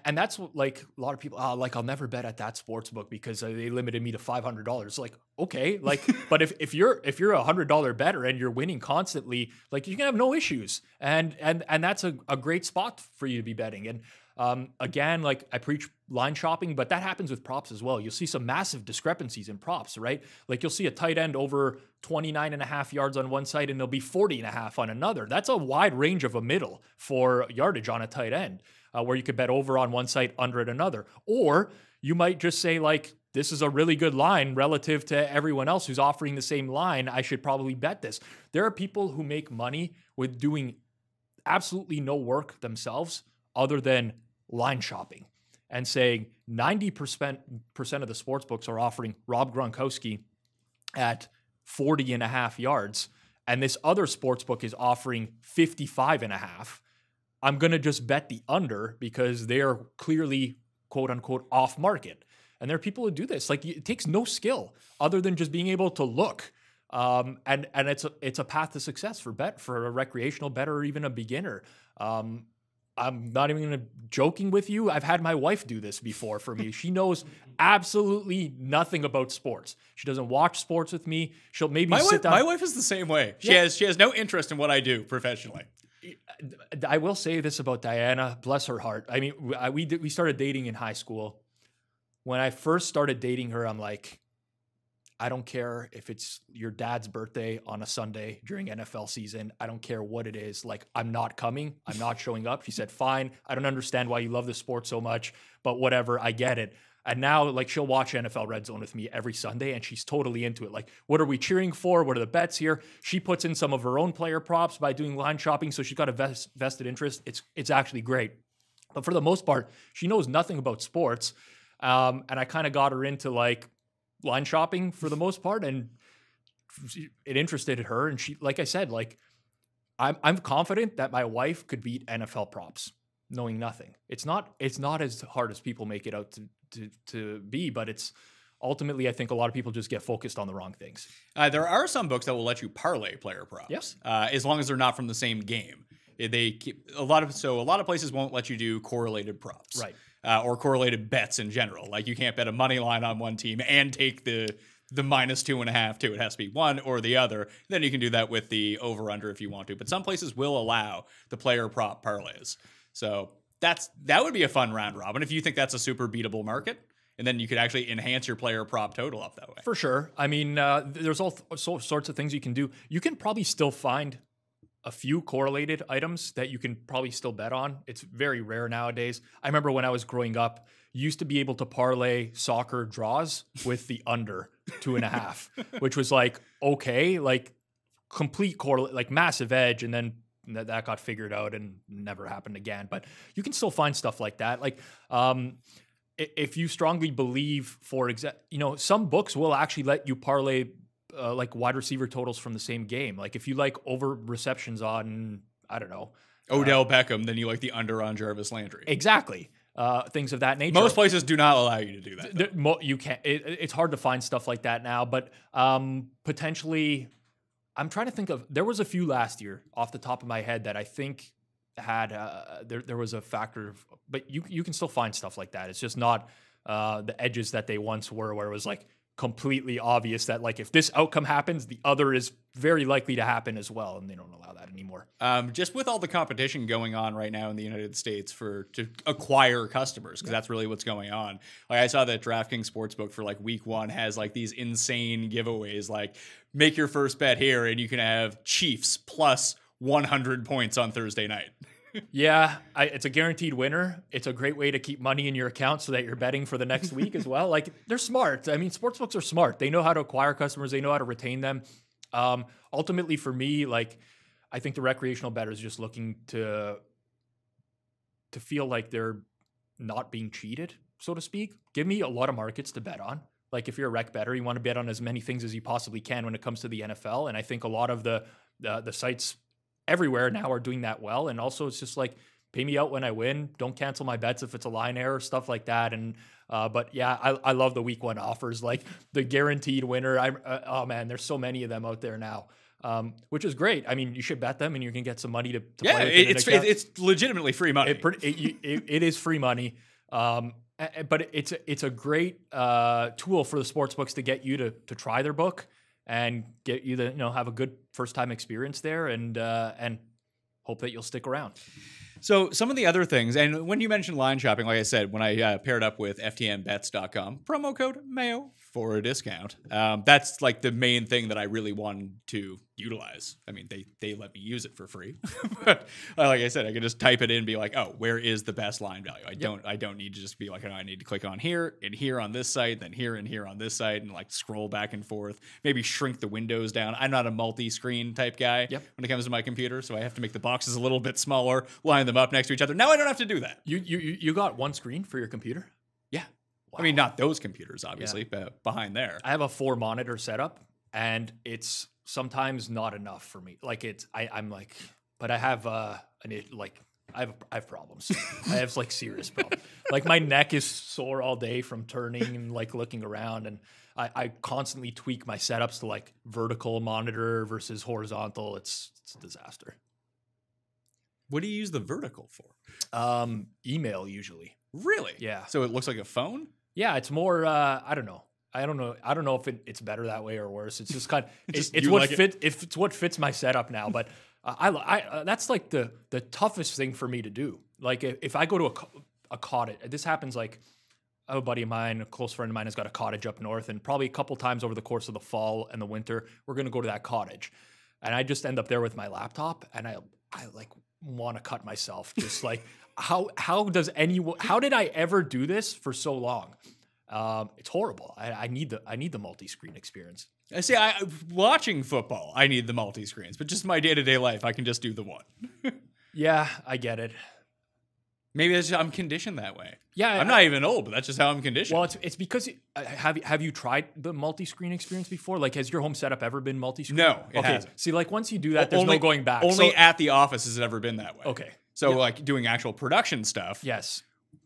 and that's like a lot of people, oh, like I'll never bet at that sports book because they limited me to five hundred dollars. Like, okay. Like, but if, if you're, if you're a hundred dollar better and you're winning constantly, like you can have no issues. And, and, and that's a, a great spot for you to be betting. And, um, again, like I preach line shopping, but that happens with props as well. You'll see some massive discrepancies in props, right? Like you'll see a tight end over twenty-nine and a half yards on one side and there'll be forty and a half on another. That's a wide range of a middle for yardage on a tight end. Uh, where you could bet over on one site, under at another. Or you might just say, like, this is a really good line relative to everyone else who's offering the same line. I should probably bet this. There are people who make money with doing absolutely no work themselves other than line shopping and saying ninety percent of the sports books are offering Rob Gronkowski at forty and a half yards, and this other sports book is offering fifty-five and a half. I'm going to just bet the under because they're clearly, quote unquote, off market. And there are people who do this. Like it takes no skill other than just being able to look. Um, and and it's, a, it's a path to success for bet for a recreational bettor or even a beginner. Um, I'm not even gonna, joking with you. I've had my wife do this before for me. She knows absolutely nothing about sports. She doesn't watch sports with me. She'll maybe my sit wife, down. My wife is the same way. She, yeah. has, she has no interest in what I do professionally. I will say this about Diana, bless her heart. I mean, we we started dating in high school. When I first started dating her, I'm like, I don't care if it's your dad's birthday on a Sunday during N F L season. I don't care what it is. Like, I'm not coming. I'm not showing up. She said, fine. I don't understand why you love this sport so much, but whatever, I get it. And now, like, she'll watch N F L Red Zone with me every Sunday, and she's totally into it. Like, what are we cheering for? What are the bets here? She puts in some of her own player props by doing line shopping, so she's got a vest, vested interest. It's it's actually great. But for the most part, she knows nothing about sports. Um, and I kind of got her into, like, line shopping for the most part, and it interested her. And she, like I said, like, I'm, I'm confident that my wife could beat N F L props, knowing nothing. It's not it's not as hard as people make it out to to, to be, but it's ultimately, I think a lot of people just get focused on the wrong things. Uh, there are some books that will let you parlay player props, yes. uh, as long as they're not from the same game. They keep a lot of so a lot of places won't let you do correlated props, right? Uh, or correlated bets in general. Like you can't bet a money line on one team and take the the minus two and a half too. It has to be one or the other. Then you can do that with the over under if you want to. But some places will allow the player prop parlays. So that's that would be a fun round robin if you think that's a super beatable market, and then you could actually enhance your player prop total up that way. For sure. I mean, uh, there's all th so sorts of things you can do. You can probably still find a few correlated items that you can probably still bet on. It's very rare nowadays. I remember when I was growing up, you used to be able to parlay soccer draws with the under two and a half, which was like, okay, like complete correlate, like massive edge, and then that that got figured out and never happened again. But you can still find stuff like that. Like um, if you strongly believe, for example, you know, some books will actually let you parlay uh, like wide receiver totals from the same game. Like if you like over receptions on, I don't know, Odell uh, Beckham, then you like the under on Jarvis Landry. Exactly. Uh, things of that nature. Most places do not allow you to do that. There, mo you can't, it, it's hard to find stuff like that now, but um, potentially, I'm trying to think of, there was a few last year off the top of my head that I think had, uh, there, there was a factor, of, but you, you can still find stuff like that. It's just not uh, the edges that they once were, where it was like completely obvious that, like, if this outcome happens, the other is very likely to happen as well, and they don't allow that anymore. Um, just with all the competition going on right now in the United States for to acquire customers, because yeah. that's really what's going on. Like, I saw that DraftKings Sportsbook for like week one has like these insane giveaways, like make your first bet here and you can have Chiefs plus one hundred points on Thursday night. Yeah, I, it's a guaranteed winner. It's a great way to keep money in your account so that you're betting for the next week as well. Like, they're smart. I mean, sportsbooks are smart. They know how to acquire customers. They know how to retain them. Um, ultimately, for me, like, I think the recreational bettor is just looking to to feel like they're not being cheated, so to speak. Give me a lot of markets to bet on. Like, if you're a rec bettor, you want to bet on as many things as you possibly can when it comes to the N F L. And I think a lot of the the, the sites everywhere now are doing that well. And also, it's just like, pay me out when I win. Don't cancel my bets if it's a line error, stuff like that. And uh, but yeah, I, I love the week one offers, like the guaranteed winner. I uh, oh man, there's so many of them out there now, um, which is great. I mean, you should bet them, and you can get some money to, to yeah, play with it's it it's legitimately free money. It, it, it, it is free money, um, but it's it's a great uh, tool for the sportsbooks to get you to to try their book and get you to, you know, have a good first time experience there, and uh, and hope that you'll stick around. So some of the other things, and when you mentioned line shopping, like I said, when I uh, paired up with F T N bets dot com, promo code Mayo for a discount. Um, that's like the main thing that I really wanted to utilize. I mean, they they let me use it for free. But uh, like I said, I could just type it in and be like, oh, where is the best line value? I yep. don't I don't need to just be like, oh, I need to click on here and here on this site, then here and here on this site, and like scroll back and forth, maybe shrink the windows down. I'm not a multi-screen type guy yep. when it comes to my computer, so I have to make the boxes a little bit smaller, line them up next to each other. Now I don't have to do that. You you you got one screen for your computer? Yeah. Wow. I mean, not those computers, obviously, yeah. but behind there. I have a four monitor setup, and it's sometimes not enough for me. Like, it's, I, I'm like, but I have uh, an like, I have I have problems. I have like serious problems. Like, my neck is sore all day from turning and like looking around, and I, I constantly tweak my setups to like vertical monitor versus horizontal. It's it's a disaster. What do you use the vertical for? Um, email usually. Really? Yeah. So it looks like a phone? Yeah, it's more. Uh, I don't know. I don't know. I don't know if it, it's better that way or worse. It's just kind of, just, it, it's what like fit. It? If it's what fits my setup now, but uh, I, I uh, that's like the the toughest thing for me to do. Like, if, if I go to a a cottage, this happens. Like, I have a buddy of mine, a close friend of mine, has got a cottage up north, and probably a couple times over the course of the fall and the winter, we're going to go to that cottage, and I just end up there with my laptop, and I I like want to cut myself. Just like, how how does anyone? How did I ever do this for so long? Um, it's horrible. I, I need the I need the multi-screen experience. I see. I watching football, I need the multi-screens, but just my day-to-day life, I can just do the one. Yeah, I get it. Maybe that's just, I'm conditioned that way. Yeah, I'm I, not even old, but that's just how I'm conditioned. Well, it's it's because it, uh, have have you tried the multi-screen experience before? Like, has your home setup ever been multi-screen? No, it okay. hasn't. See, like, once you do that, o there's only, no going back. Only so, at the office has it ever been that way. Okay, so yeah. like doing actual production stuff. Yes.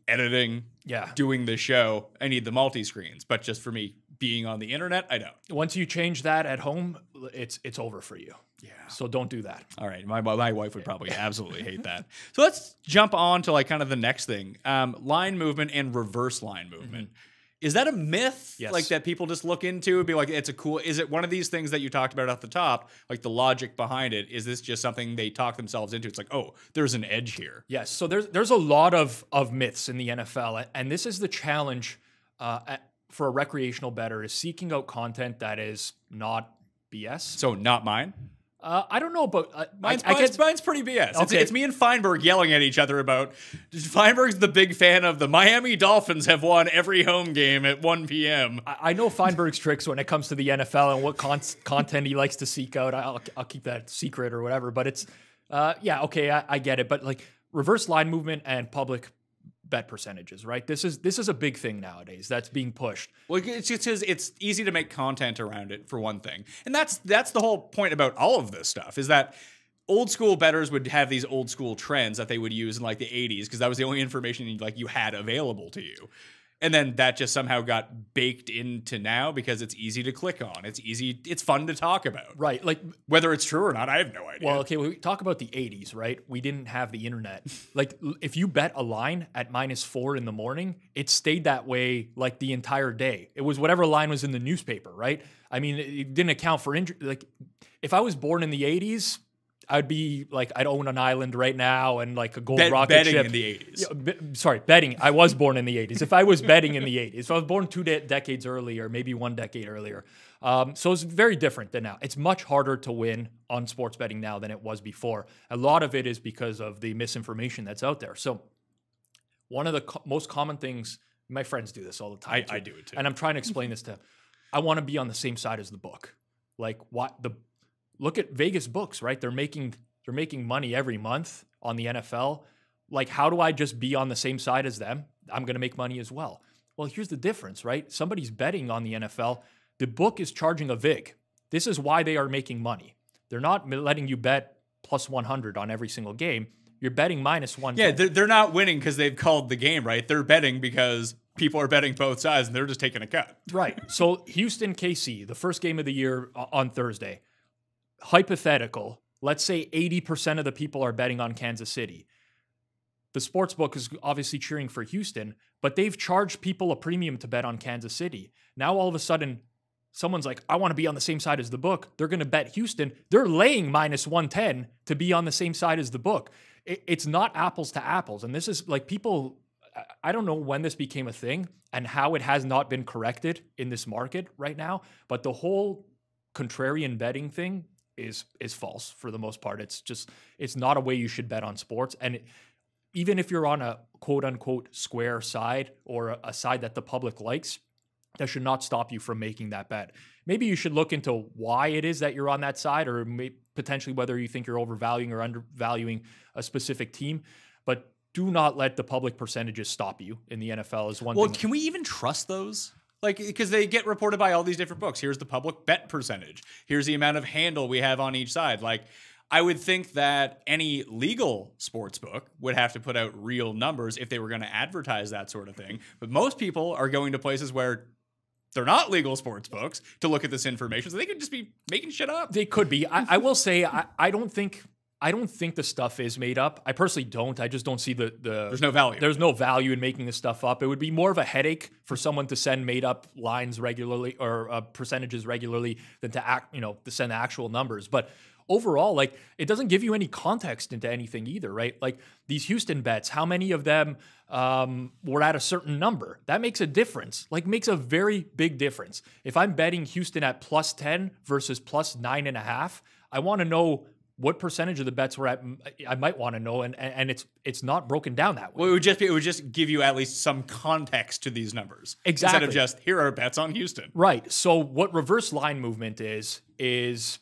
Editing, yeah, doing the show, I need the multi-screens, but just for me being on the internet, I don't. Once you change that at home, it's it's over for you. Yeah. So don't do that. All right. My, my wife would probably absolutely hate that. So let's jump on to like kind of the next thing. Um, line movement and reverse line movement. Mm-hmm. Is that a myth? Yes. Like, that people just look into and be like, it's a cool, is it one of these things that you talked about at the top? Like, the logic behind it, is this just something they talk themselves into? It's like, oh, there's an edge here. Yes. So there's, there's a lot of, of myths in the N F L. And this is the challenge uh, at, for a recreational bettor, is seeking out content that is not B S. So not mine? Uh, I don't know, but uh, mine's, I, I mine's, mine's pretty B S. Okay. It's, it's me and Feinberg yelling at each other about, Feinberg's the big fan of the Miami Dolphins have won every home game at one P M I, I know Feinberg's tricks when it comes to the N F L and what con content he likes to seek out. I'll, I'll keep that secret or whatever, but it's, uh, yeah, okay, I, I get it. But like, reverse line movement and public bet percentages, right? This is this is a big thing nowadays that's being pushed. Well, it's just it's easy to make content around it, for one thing, and that's that's the whole point about all of this stuff, is that old school bettors would have these old school trends that they would use in like the eighties, because that was the only information like you had available to you. And then that just somehow got baked into now because it's easy to click on. It's easy. It's fun to talk about. Right. Like whether it's true or not, I have no idea. Well, okay. We talk about the eighties, right? We didn't have the internet. Like if you bet a line at minus four in the morning, it stayed that way like the entire day. It was whatever line was in the newspaper, right? I mean, it didn't account for injury. Like if I was born in the eighties, I'd be like, I'd own an island right now and like a gold Bet, rocket betting ship. Betting in the eighties. Yeah, be, sorry, betting. I was born in the eighties. If I was betting in the eighties, if I was born two de decades earlier, maybe one decade earlier. Um, so it's very different than now. It's much harder to win on sports betting now than it was before. A lot of it is because of the misinformation that's out there. So one of the co most common things, my friends do this all the time. I, I do it too. And I'm trying to explain this to them. I want to be on the same side as the book. Like what the Look at Vegas books, right? They're making they're making money every month on the N F L. Like, how do I just be on the same side as them? I'm going to make money as well. Well, here's the difference, right? Somebody's betting on the N F L. The book is charging a vig. This is why they are making money. They're not letting you bet plus one hundred on every single game. You're betting minus one. Yeah, they're, they're not winning because they've called the game, right? They're betting because people are betting both sides, and they're just taking a cut. Right. So Houston, K C, the first game of the year on Thursday. Hypothetical, let's say eighty percent of the people are betting on Kansas City. The sports book is obviously cheering for Houston, but they've charged people a premium to bet on Kansas City. Now all of a sudden, someone's like, I want to be on the same side as the book. They're going to bet Houston. They're laying minus one ten to be on the same side as the book. It's not apples to apples. And this is like people, I don't know when this became a thing and how it has not been corrected in this market right now, but the whole contrarian betting thing is is false for the most part. It's just, it's not a way you should bet on sports. And it, even if you're on a quote unquote square side or a, a side that the public likes, that should not stop you from making that bet. Maybe you should look into why it is that you're on that side, or may, potentially whether you think you're overvaluing or undervaluing a specific team. But do not let the public percentages stop you in the N F L is one thing. Well, can we even trust those? Like, because they get reported by all these different books. Here's the public bet percentage. Here's the amount of handle we have on each side. Like, I would think that any legal sports book would have to put out real numbers if they were going to advertise that sort of thing. But most people are going to places where they're not legal sports books to look at this information. So they could just be making shit up. They could be. I, I will say, I, I don't think... I don't think the stuff is made up. I personally don't. I just don't see the... the there's no value. There's no value in making this stuff up. It would be more of a headache for someone to send made up lines regularly or uh, percentages regularly than to act, you know, to send the actual numbers. But overall, like, it doesn't give you any context into anything either, right? Like these Houston bets, how many of them um, were at a certain number? That makes a difference. Like, makes a very big difference. If I'm betting Houston at plus ten versus plus nine and a half, I want to know what percentage of the bets were at. I might want to know, and and it's it's not broken down that way. Well, it would just be, it would just give you at least some context to these numbers, exactly. Instead of just here are bets on Houston, right? So what reverse line movement is is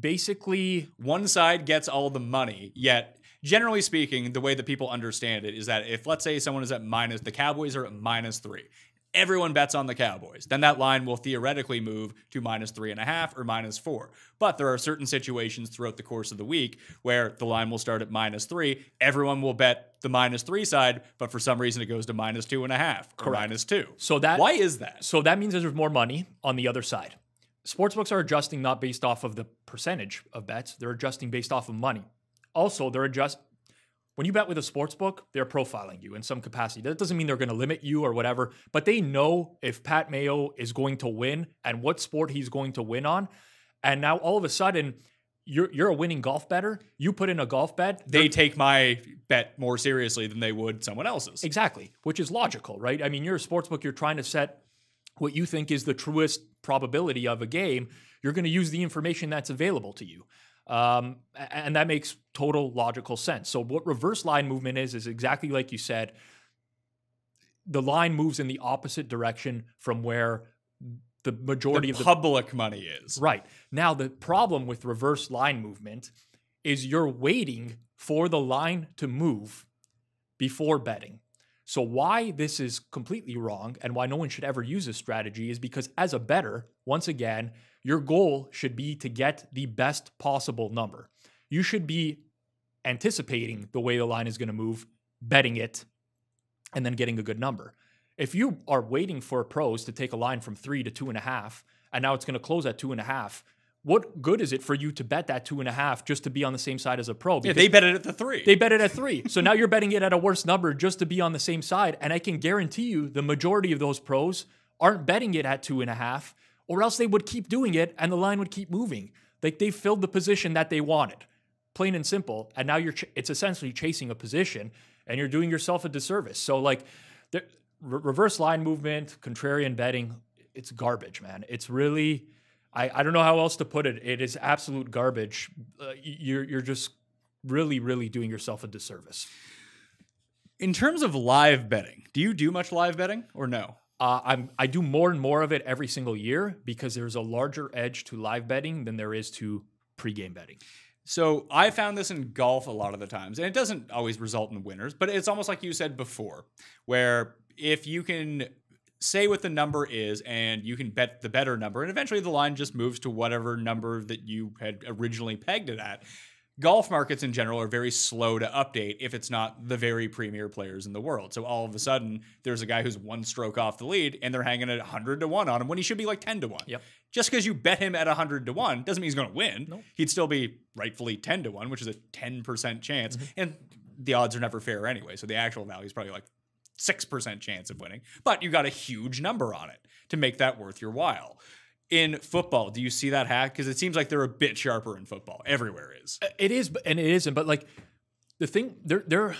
basically one side gets all the money, yet generally speaking, the way that people understand it is that if let's say someone is at minus, the Cowboys are at minus three. Everyone bets on the Cowboys. Then that line will theoretically move to minus three and a half or minus four. But there are certain situations throughout the course of the week where the line will start at minus three. Everyone will bet the minus three side, but for some reason it goes to minus two and a half or minus two. So that, why is that? So that means there's more money on the other side. Sportsbooks are adjusting not based off of the percentage of bets. They're adjusting based off of money. Also, they're adjust. When you bet with a sports book, they're profiling you in some capacity. That doesn't mean they're going to limit you or whatever, but they know if Pat Mayo is going to win and what sport he's going to win on. And now all of a sudden, you're you're a winning golf bettor. You put in a golf bet. They take my bet more seriously than they would someone else's. Exactly, which is logical, right? I mean, you're a sports book. You're trying to set what you think is the truest probability of a game. You're going to use the information that's available to you. Um, and that makes total logical sense. So what reverse line movement is, is exactly like you said, the line moves in the opposite direction from where the majority the of public the public money is. Right. Now, the problem with reverse line movement is you're waiting for the line to move before betting. So why this is completely wrong and why no one should ever use this strategy is because as a bettor, once again, your goal should be to get the best possible number. You should be anticipating the way the line is going to move, betting it, and then getting a good number. If you are waiting for pros to take a line from three to two and a half, and now it's going to close at two and a half, what good is it for you to bet that two and a half just to be on the same side as a pro? Yeah, they bet it at the three. They bet it at three. So now you're betting it at a worse number just to be on the same side. And I can guarantee you the majority of those pros aren't betting it at two and a half, or else they would keep doing it and the line would keep moving. Like, they filled the position that they wanted, plain and simple. And now you're ch- it's essentially chasing a position, and you're doing yourself a disservice. So like, the re- reverse line movement, contrarian betting, it's garbage, man. It's really, I, I don't know how else to put it. It is absolute garbage. Uh, you're you're just really, really doing yourself a disservice. In terms of live betting, do you do much live betting or no? Uh, I'm, I do more and more of it every single year because there's a larger edge to live betting than there is to pregame betting. So I found this in golf a lot of the times, and it doesn't always result in winners, but it's almost like you said before, where if you can say what the number is and you can bet the better number, and eventually the line just moves to whatever number that you had originally pegged it at. Golf markets in general are very slow to update if it's not the very premier players in the world. So all of a sudden, there's a guy who's one stroke off the lead, and they're hanging at one hundred to one on him when he should be like ten to one. Yep. Just because you bet him at one hundred to one doesn't mean he's going to win. Nope. He'd still be rightfully ten to one, which is a ten percent chance. Mm-hmm. And the odds are never fair anyway, so the actual value is probably like six percent chance of winning. But you got a huge number on it to make that worth your while. In football, do you see that hack? Because it seems like they're a bit sharper in football. Everywhere is. It is, and it isn't. But like, the thing, they're, they're,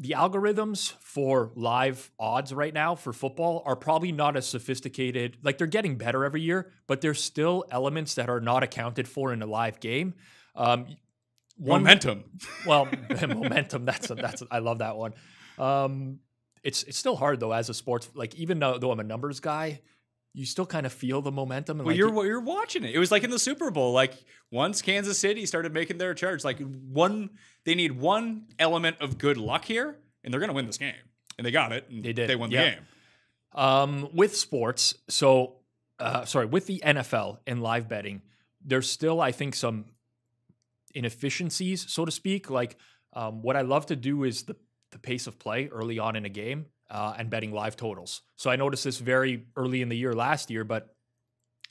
the algorithms for live odds right now for football are probably not as sophisticated. Like, they're getting better every year, but there's still elements that are not accounted for in a live game. Um, one, momentum. Well, momentum. That's a, that's. A, I love that one. Um, it's it's still hard though as a sports. Like, even though, though I'm a numbers guy, you still kind of feel the momentum. And well, like you're you're watching it. It was like in the Super Bowl. Like, once Kansas City started making their charge, like one, they need one element of good luck here, and they're going to win this game. And they got it. And they did. They won the yeah. game. Um, with sports, so uh, sorry, with the N F L and live betting, there's still, I think, some inefficiencies, so to speak. Like, um, what I love to do is the the pace of play early on in a game. Uh, and betting live totals. So I noticed this very early in the year last year, but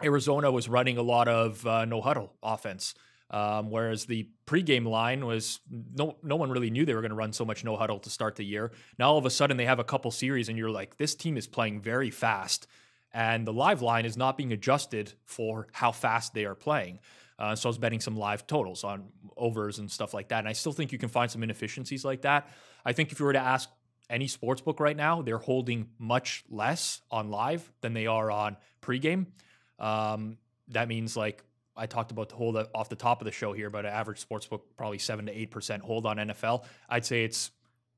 Arizona was running a lot of uh, no huddle offense, um, whereas the pregame line was no no one really knew they were going to run so much no huddle to start the year. Now all of a sudden they have a couple series, and you're like, this team is playing very fast, and the live line is not being adjusted for how fast they are playing. Uh, so I was betting some live totals on overs and stuff like that, and I still think you can find some inefficiencies like that. I think if you were to ask any sports book right now, they're holding much less on live than they are on pregame. Um, that means, like I talked about the hold off the top of the show here, but an average sports book, probably seven to eight percent hold on N F L. I'd say it's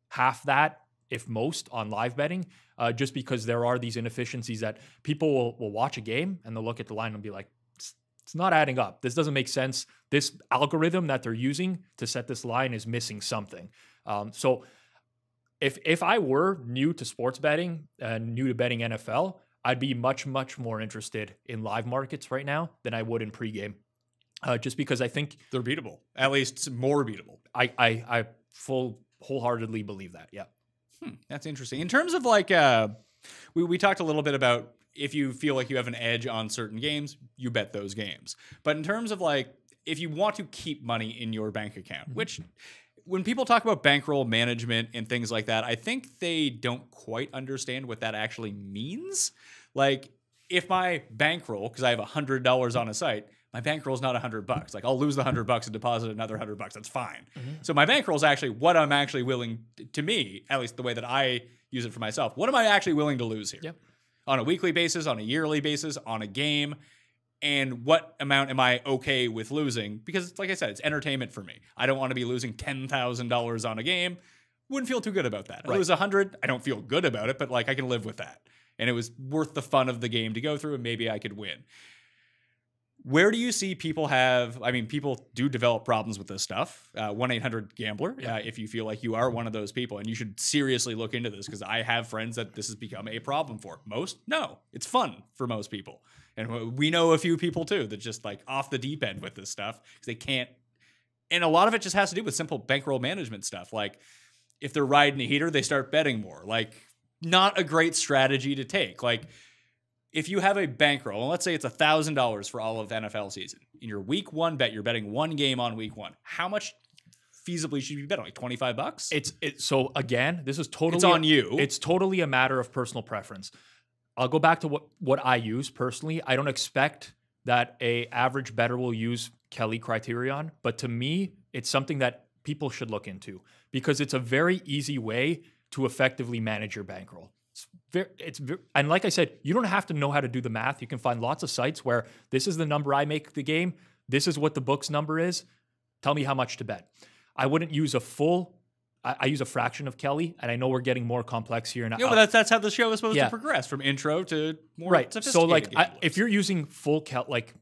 half that, if most, on live betting, uh, just because there are these inefficiencies that people will, will watch a game and they'll look at the line and be like, it's, it's not adding up. This doesn't make sense. This algorithm that they're using to set this line is missing something. Um, so... If if I were new to sports betting and new to betting N F L, I'd be much, much more interested in live markets right now than I would in pregame, uh, just because I think they're beatable, at least more beatable. I I, I full wholeheartedly believe that. Yeah, hmm, that's interesting. In terms of like, uh, we we talked a little bit about if you feel like you have an edge on certain games, you bet those games. But in terms of like, if you want to keep money in your bank account, mm-hmm. which when people talk about bankroll management and things like that, I think they don't quite understand what that actually means. Like, if my bankroll, because I have one hundred dollars on a site, my bankroll is not one hundred bucks. Like, I'll lose the one hundred bucks and deposit another one hundred bucks. That's fine. Mm-hmm. So my bankroll is actually what I'm actually willing to, to me, at least the way that I use it for myself. What am I actually willing to lose here? Yep. On a weekly basis, on a yearly basis, on a game? And what amount am I okay with losing? Because, like I said, it's entertainment for me. I don't want to be losing ten thousand dollars on a game. Wouldn't feel too good about that. Right. I lose one hundred dollars. I don't feel good about it, but like, I can live with that. And it was worth the fun of the game to go through, and maybe I could win. Where do you see people have... I mean, people do develop problems with this stuff. Uh, one eight hundred gambler, yeah. uh, if you feel like you are one of those people. And you should seriously look into this, because I have friends that this has become a problem for. Most? No. It's fun for most people. And we know a few people, too, that just like off the deep end with this stuff because they can't. And a lot of it just has to do with simple bankroll management stuff. Like, if they're riding a heater, they start betting more. Like, not a great strategy to take. Like, if you have a bankroll, and let's say it's one thousand dollars for all of the N F L season, in your week one bet, you're betting one game on week one. How much feasibly should you be betting? Like twenty-five bucks? It's it, So again, this is totally... It's on you. It's totally a matter of personal preference. I'll go back to what, what I use personally. I don't expect that a average bettor will use Kelly criterion, but to me, it's something that people should look into because it's a very easy way to effectively manage your bankroll. It's very, it's very, and like I said, you don't have to know how to do the math. You can find lots of sites where this is the number I make the game. This is what the book's number is. Tell me how much to bet. I wouldn't use a full, I, I use a fraction of Kelly, and I know we're getting more complex here. And yeah, I, but that's, that's how the show is supposed yeah. to progress, from intro to more right. sophisticated. So like, I, if you're using full Kel, like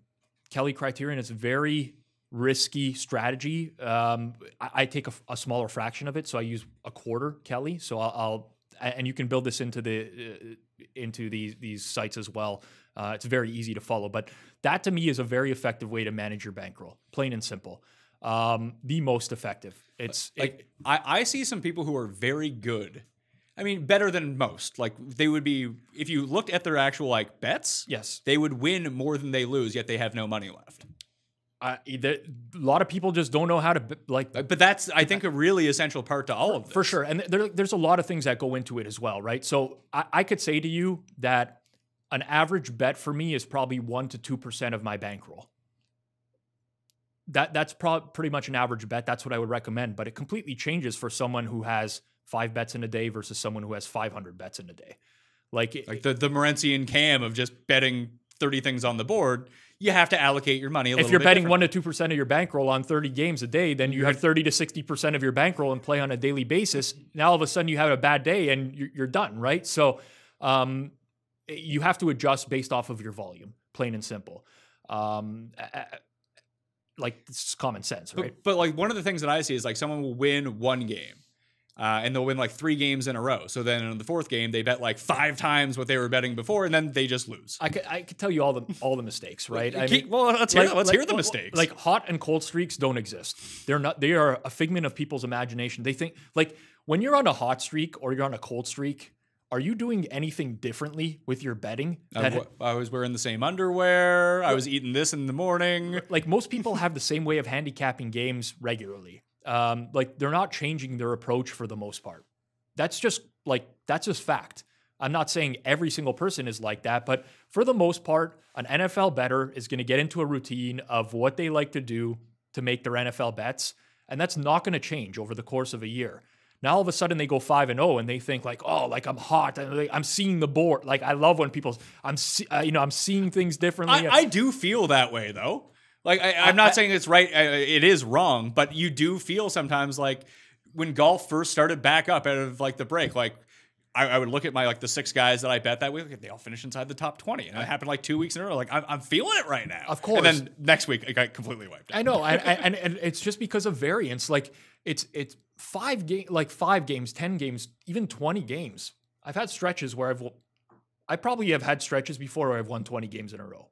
Kelly criterion, it's very risky strategy. Um, I, I take a, a smaller fraction of it, so I use a quarter Kelly. So I'll, I'll and you can build this into the uh, into these these sites as well. Uh, it's very easy to follow, but that to me is a very effective way to manage your bankroll, plain and simple. Um, the most effective. It's like it, I, I see some people who are very good. I mean, better than most. Like, they would be, if you looked at their actual like bets, yes, they would win more than they lose, yet they have no money left. Uh, there, a lot of people just don't know how to like, but that's, I think, a really essential part to all for, of this. For sure. And there, there's a lot of things that go into it as well, right? So I, I could say to you that an average bet for me is probably one to two percent of my bankroll. That that's pro pretty much an average bet. That's what I would recommend, but it completely changes for someone who has five bets in a day versus someone who has five hundred bets in a day. Like, it, like the, the Morency cam of just betting thirty things on the board. You have to allocate your money a little bit. If you're betting one to two percent of your bankroll on thirty games a day, then you have thirty to sixty percent of your bankroll in play on a daily basis. Now all of a sudden you have a bad day and you're, you're done, right? So um, you have to adjust based off of your volume, plain and simple. Um, like, this is common sense, right? But, but like, one of the things that I see is like someone will win one game uh, and they'll win like three games in a row. So then in the fourth game, they bet like five times what they were betting before, and then they just lose. I could, I could tell you all the all the mistakes, right? I mean, well, let's hear, like, let's like, hear the mistakes. Like, hot and cold streaks don't exist. They're not. They are a figment of people's imagination. They think, like, when you're on a hot streak or you're on a cold streak, are you doing anything differently with your betting? I, I was wearing the same underwear. I was eating this in the morning. Like, most people have the same way of handicapping games regularly. Um, like, they're not changing their approach for the most part. That's just like, that's just fact. I'm not saying every single person is like that, but for the most part, an N F L bettor is going to get into a routine of what they like to do to make their N F L bets. And that's not going to change over the course of a year. Now, all of a sudden, they go five and oh, and they think like, oh, like, I'm hot. I'm seeing the board. Like, I love when people, I'm, see, uh, you know, I'm seeing things differently. I, I do feel that way, though. Like, I, I'm not I, saying it's right. I, it is wrong, but you do feel sometimes like when golf first started back up out of like the break, like I, I would look at my, like the six guys that I bet that week, they all finish inside the top twenty. And it happened like two weeks in a row. Like, I'm, I'm feeling it right now. Of course. And then next week it got completely wiped out. I know. I, I, and, and it's just because of variance. Like, it's, it's, Five game, like five games, ten games, even twenty games. I've had stretches where I've, I probably have had stretches before where I've won twenty games in a row.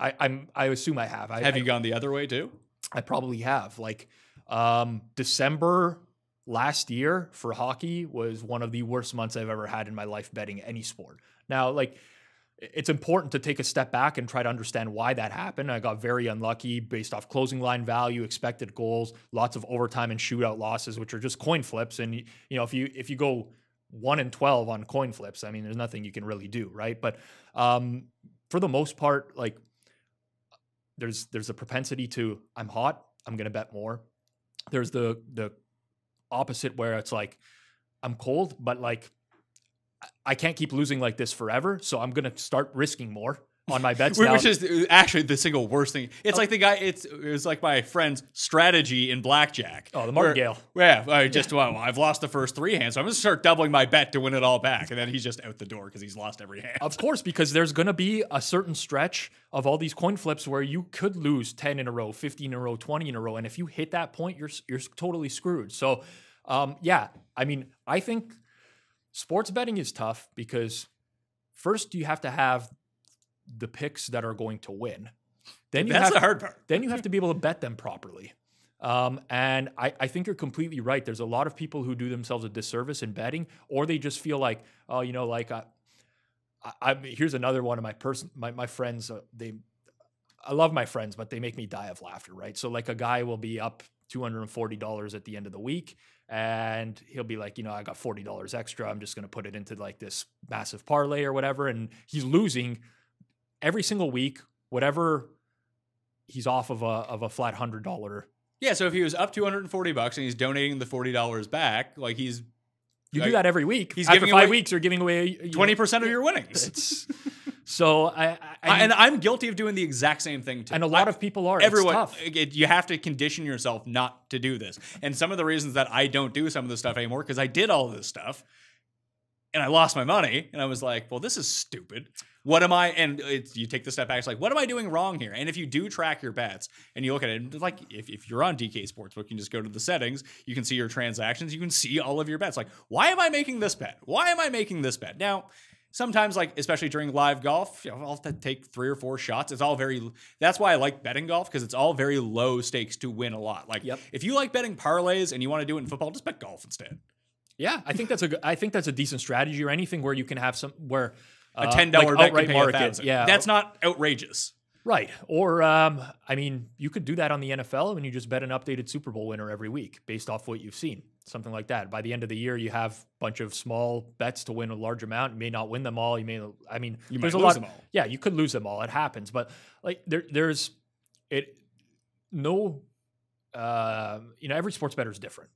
I, I'm, I assume I have. I, have you I, gone the other way too? I probably have. Like, um, December last year for hockey was one of the worst months I've ever had in my life betting any sport. Now, like, it's important to take a step back and try to understand why that happened. I got very unlucky based off closing line value, expected goals, lots of overtime and shootout losses, which are just coin flips. And, you know, if you, if you go one and twelve on coin flips, I mean, there's nothing you can really do, right? But um, for the most part, like, there's, there's a propensity to, I'm hot, I'm going to bet more. There's the, the opposite where it's like, I'm cold, but like, I can't keep losing like this forever, so I'm going to start risking more on my bets now. Which is actually the single worst thing. It's oh. like the guy, it's it was like my friend's strategy in blackjack. Oh, the martingale. Where, yeah, I just, well, I've lost the first three hands, so I'm going to start doubling my bet to win it all back. And then he's just out the door because he's lost every hand. Of course, because there's going to be a certain stretch of all these coin flips where you could lose ten in a row, fifteen in a row, twenty in a row. And if you hit that point, you're, you're totally screwed. So, um, yeah, I mean, I think... sports betting is tough because first you have to have the picks that are going to win. Then you That's have, the hard part. Then you have to be able to bet them properly. Um, and I, I think you're completely right. There's a lot of people who do themselves a disservice in betting, or they just feel like, oh, you know, like I, I, I here's another one of my person, my, my friends, uh, they, I love my friends, but they make me die of laughter. Right. So like a guy will be up two hundred forty dollars at the end of the week, and he'll be like, you know, I got forty dollars extra. I'm just going to put it into like this massive parlay or whatever. And he's losing every single week, whatever he's off of a, of a flat hundred dollar. Yeah. So if he was up two hundred forty bucks and he's donating the forty dollars back, like he's, you like, do that every week. He's After giving five weeks, you're giving away twenty percent of your winnings. It's, So I, I, I and I'm guilty of doing the exact same thing too. And a lot I, of people are. Everyone, it's tough. It, you have to condition yourself not to do this. And some of the reasons that I don't do some of this stuff anymore, because I did all this stuff, and I lost my money, and I was like, "Well, this is stupid. What am I?" And it's, you take the step back, it's like, "What am I doing wrong here?" And if you do track your bets and you look at it, and like if if you're on D K Sportsbook, you can just go to the settings, you can see your transactions, you can see all of your bets. Like, why am I making this bet? Why am I making this bet now? Sometimes, like, especially during live golf, you know, I'll have to take three or four shots. It's all very, that's why I like betting golf, because it's all very low stakes to win a lot. Like, yep. If you like betting parlays and you want to do it in football, just bet golf instead. Yeah, I think that's a, I think that's a decent strategy, or anything where you can have some, where uh, a ten dollar like bet outright can pay market. Yeah. That's not outrageous. Right. Or, um, I mean, you could do that on the N F L when you just bet an updated Super Bowl winner every week based off what you've seen, something like that. By the end of the year, you have a bunch of small bets to win a large amount. You may not win them all. You may, I mean, you there's might a lose lot. Them all. Yeah, you could lose them all. It happens. But like there, there's it, no, uh, you know, every sports bettor is different.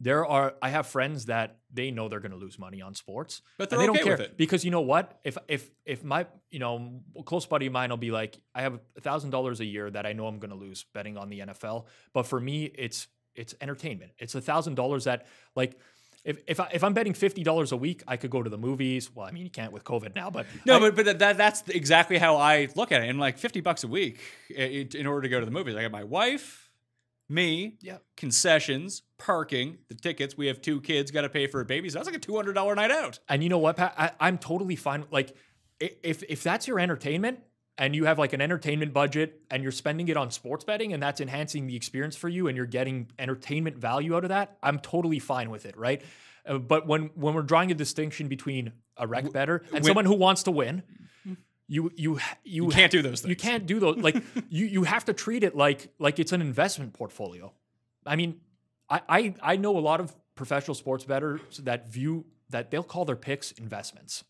There are, I have friends that they know they're going to lose money on sports, but they're they don't okay care with it. Because you know what? If, if, if my, you know, a close buddy of mine will be like, I have a thousand dollars a year that I know I'm going to lose betting on the N F L. But for me, it's, it's entertainment. It's a thousand dollars that like, if, if I, if I'm betting fifty dollars a week, I could go to the movies. Well, I mean, you can't with COVID now, but no, I, but, but that, that's exactly how I look at it. And like fifty bucks a week in order to go to the movies, I got my wife, me, yeah, concessions, parking, the tickets. We have two kids, got to pay for a baby. So that's like a two hundred dollar night out. And you know what, Pat? I, I'm totally fine. Like, if if that's your entertainment and you have like an entertainment budget and you're spending it on sports betting and that's enhancing the experience for you and you're getting entertainment value out of that, I'm totally fine with it, right? Uh, but when when we're drawing a distinction between a rec bettor and when, someone who wants to win, You, you you you can't do those things. You can't do those. Like you you have to treat it like like it's an investment portfolio. I mean, I, I I know a lot of professional sports bettors that view that they'll call their picks investments.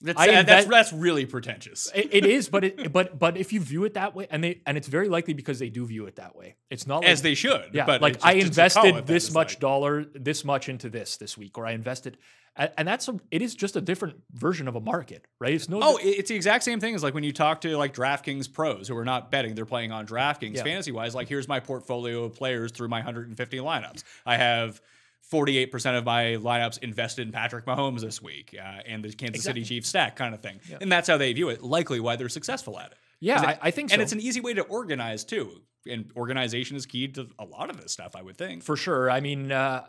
That's I, uh, that's, that's really pretentious. It, it is, but it but but if you view it that way, and they and it's very likely because they do view it that way. It's not like, as they should. Yeah, but like just, I invested this much like. dollar, this much into this this week, or I invested. And that's a, it is just a different version of a market, right? It's no. Oh, it's the exact same thing as like when you talk to like DraftKings pros who are not betting; they're playing on DraftKings. Yeah. Fantasy wise, like here's my portfolio of players through my one hundred fifty lineups. I have forty-eight percent of my lineups invested in Patrick Mahomes this week uh, and the Kansas exactly. City Chiefs stack kind of thing, yeah. And that's how they view it. Likely, why they're successful at it. Yeah, I, I think so. And it's an easy way to organize too, and organization is key to a lot of this stuff, I would think. For sure. I mean. Uh,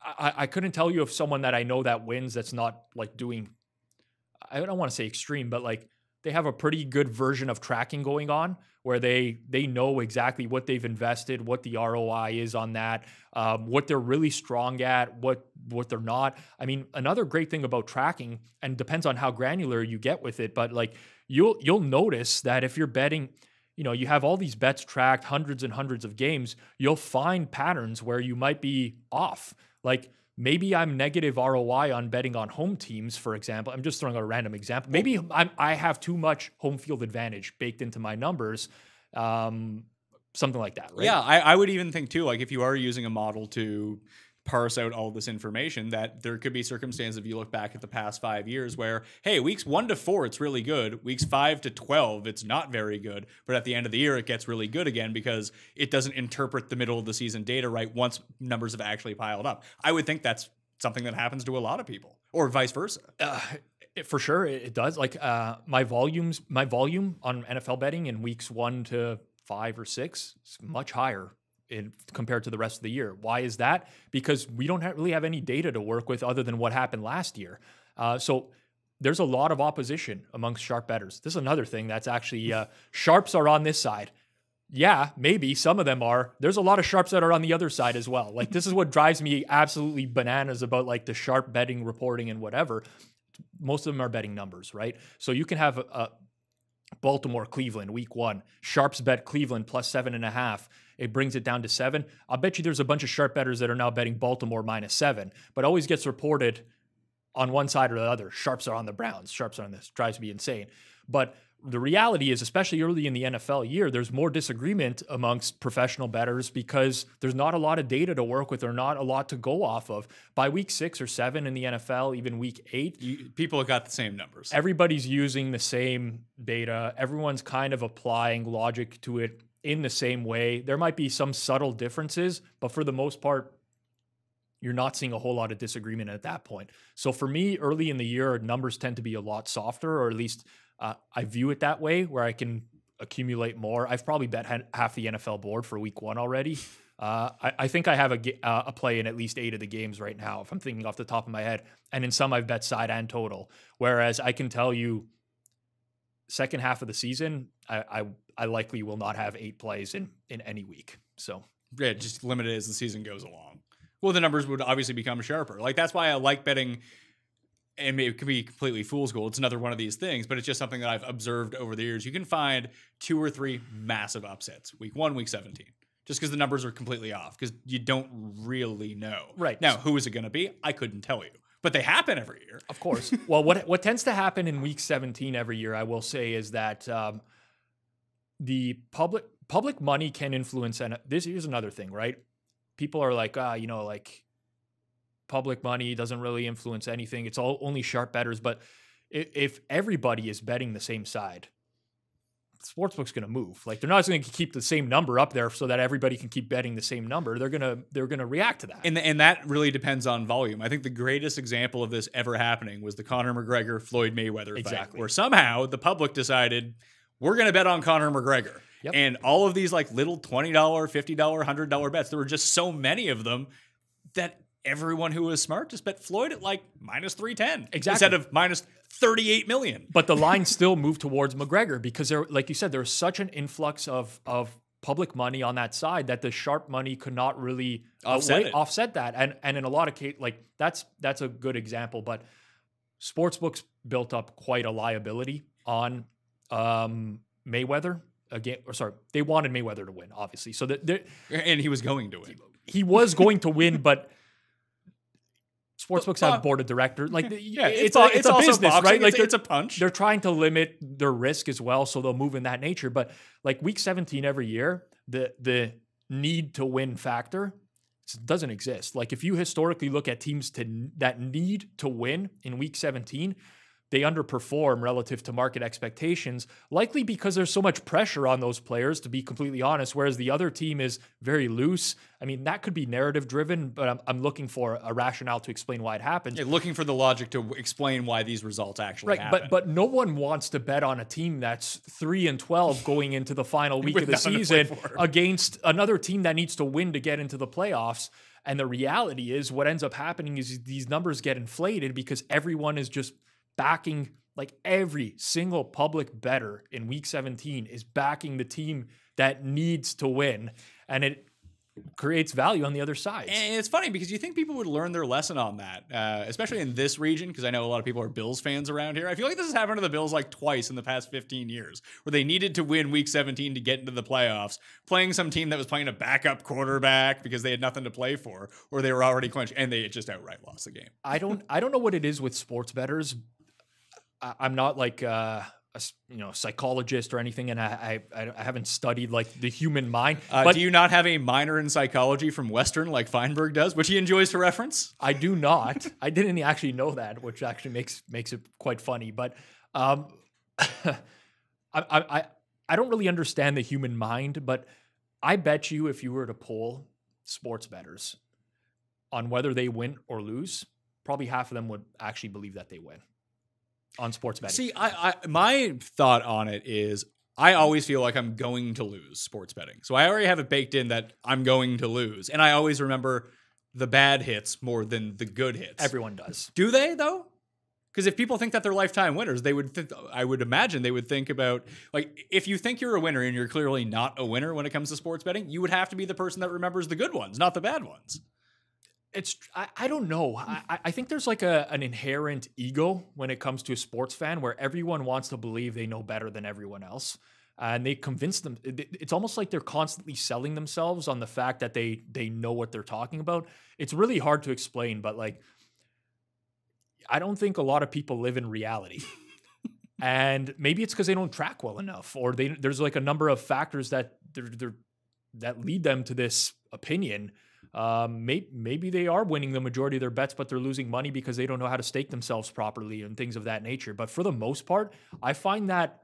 I, I couldn't tell you if someone that I know that wins that's not like doing, I don't want to say extreme, but like they have a pretty good version of tracking going on where they they know exactly what they've invested, what the R O I is on that, um, what they're really strong at, what what they're not. I mean, another great thing about tracking, and depends on how granular you get with it, but like you'll you'll notice that if you're betting, you know, you have all these bets tracked, hundreds and hundreds of games, you'll find patterns where you might be off. Like maybe I'm negative R O I on betting on home teams, for example. I'm just throwing a random example. Maybe I'm, I have too much home field advantage baked into my numbers, um, something like that, right? Yeah, I, I would even think too, like if you are using a model to parse out all this information, that there could be circumstances if you look back at the past five years where, hey, weeks one to four, it's really good. Weeks five to twelve, it's not very good. But at the end of the year, it gets really good again because it doesn't interpret the middle of the season data right once numbers have actually piled up. I would think that's something that happens to a lot of people, or vice versa. Uh, it, for sure, it, it does. Like uh, my volumes, my volume on N F L betting in weeks one to five or six is much higher in, compared to the rest of the year. Why is that? Because we don't ha really have any data to work with other than what happened last year. Uh, so there's a lot of opposition amongst sharp bettors. This is another thing that's actually uh, sharps are on this side. Yeah, maybe some of them are. There's a lot of sharps that are on the other side as well. Like, this is what drives me absolutely bananas about like the sharp betting reporting and whatever. Most of them are betting numbers, right? So you can have a, a Baltimore, Cleveland, week one, sharps bet Cleveland plus seven and a half. It brings it down to seven. I'll bet you there's a bunch of sharp bettors that are now betting Baltimore minus seven, but always gets reported on one side or the other. Sharps are on the Browns. Sharps are on this. Drives me insane. But the reality is, especially early in the N F L year, there's more disagreement amongst professional bettors because there's not a lot of data to work with, or not a lot to go off of. By week six or seven in the N F L, even week eight, you, people have got the same numbers. Everybody's using the same data. Everyone's kind of applying logic to it in the same way. There might be some subtle differences, but for the most part, you're not seeing a whole lot of disagreement at that point. So for me, early in the year, numbers tend to be a lot softer, or at least uh, I view it that way, where I can accumulate more. I've probably bet ha half the N F L board for week one already. Uh, I, I think I have a, uh, a play in at least eight of the games right now, if I'm thinking off the top of my head. And in some, I've bet side and total. Whereas I can tell you, second half of the season, I, I, I likely will not have eight plays in, in any week. So yeah, just limited as the season goes along. Well, the numbers would obviously become sharper. Like, that's why I like betting, and it could be completely fool's gold. It's another one of these things, but it's just something that I've observed over the years. You can find two or three massive upsets, week one, week seventeen, just because the numbers are completely off, because you don't really know. Right. Now, who is it going to be? I couldn't tell you, but they happen every year. Of course. Well, what, what tends to happen in week seventeen every year, I will say, is that um, the public, public money can influence. And this is another thing, right? People are like, ah, you know, like public money doesn't really influence anything. It's all only sharp bettors. But if, if everybody is betting the same side, sportsbook's going to move. Like, they're not going to keep the same number up there so that everybody can keep betting the same number. They're going to they're going to react to that. And the, and that really depends on volume. I think the greatest example of this ever happening was the Conor McGregor Floyd Mayweather exactly. fight, where somehow the public decided we're going to bet on Conor McGregor. Yep. And all of these like little twenty dollar, fifty dollar, one hundred dollar bets, there were just so many of them that everyone who was smart just bet Floyd at like minus three ten exactly. instead of minus thirty-eight million. But the line still moved towards McGregor because, there, like you said, there was such an influx of, of public money on that side that the sharp money could not really offset, offset that. And, and in a lot of cases, like that's, that's a good example. But sportsbooks built up quite a liability on um, Mayweather. Again, or sorry, they wanted Mayweather to win, obviously. So that and he was going to win. He, he was going to win, but sportsbooks uh, have board of directors. Like, yeah, it's, it's a, it's it's a business, boxing, right? Like, it's, it's a punch. They're trying to limit their risk as well, so they'll move in that nature. But like week seventeen every year, the the need to win factor doesn't exist. Like, if you historically look at teams to that need to win in week seventeen. They underperform relative to market expectations, likely because there's so much pressure on those players, to be completely honest, whereas the other team is very loose. I mean, that could be narrative driven, but I'm, I'm looking for a rationale to explain why it happens. Yeah, looking for the logic to explain why these results actually right, happen. But, but no one wants to bet on a team that's three and twelve going into the final week of the season against another team that needs to win to get into the playoffs. And the reality is what ends up happening is these numbers get inflated because everyone is just backing, like every single public bettor in week seventeen is backing the team that needs to win. And it creates value on the other side. And it's funny because you think people would learn their lesson on that, uh, especially in this region, because I know a lot of people are Bills fans around here. I feel like this has happened to the Bills like twice in the past fifteen years, where they needed to win week seventeen to get into the playoffs, playing some team that was playing a backup quarterback because they had nothing to play for, or they were already clinched, and they just outright lost the game. I don't, I don't know what it is with sports bettors. I'm not like uh, a you know psychologist or anything, and I I, I haven't studied like the human mind. Uh, but do you not have a minor in psychology from Western like Feinberg does, which he enjoys to reference? I do not. I didn't actually know that, which actually makes makes it quite funny. But um, I I I don't really understand the human mind. But I bet you, if you were to poll sports bettors on whether they win or lose, probably half of them would actually believe that they win. On sports betting. See, I, I, my thought on it is I always feel like I'm going to lose sports betting. So I already have it baked in that I'm going to lose. And I always remember the bad hits more than the good hits. Everyone does. Do they, though? Because if people think that they're lifetime winners, they would, th I would imagine they would think about, like, if you think you're a winner and you're clearly not a winner when it comes to sports betting, you would have to be the person that remembers the good ones, not the bad ones. It's, I, I don't know. I, I think there's like a, an inherent ego when it comes to a sports fan where everyone wants to believe they know better than everyone else. Uh, and they convince them. It's almost like they're constantly selling themselves on the fact that they, they know what they're talking about. It's really hard to explain, but like, I don't think a lot of people live in reality. And maybe it's because they don't track well enough, or they, there's like a number of factors that they're, they're, that lead them to this opinion. Um, may, maybe they are winning the majority of their bets, but they're losing money because they don't know how to stake themselves properly and things of that nature. But for the most part, I find that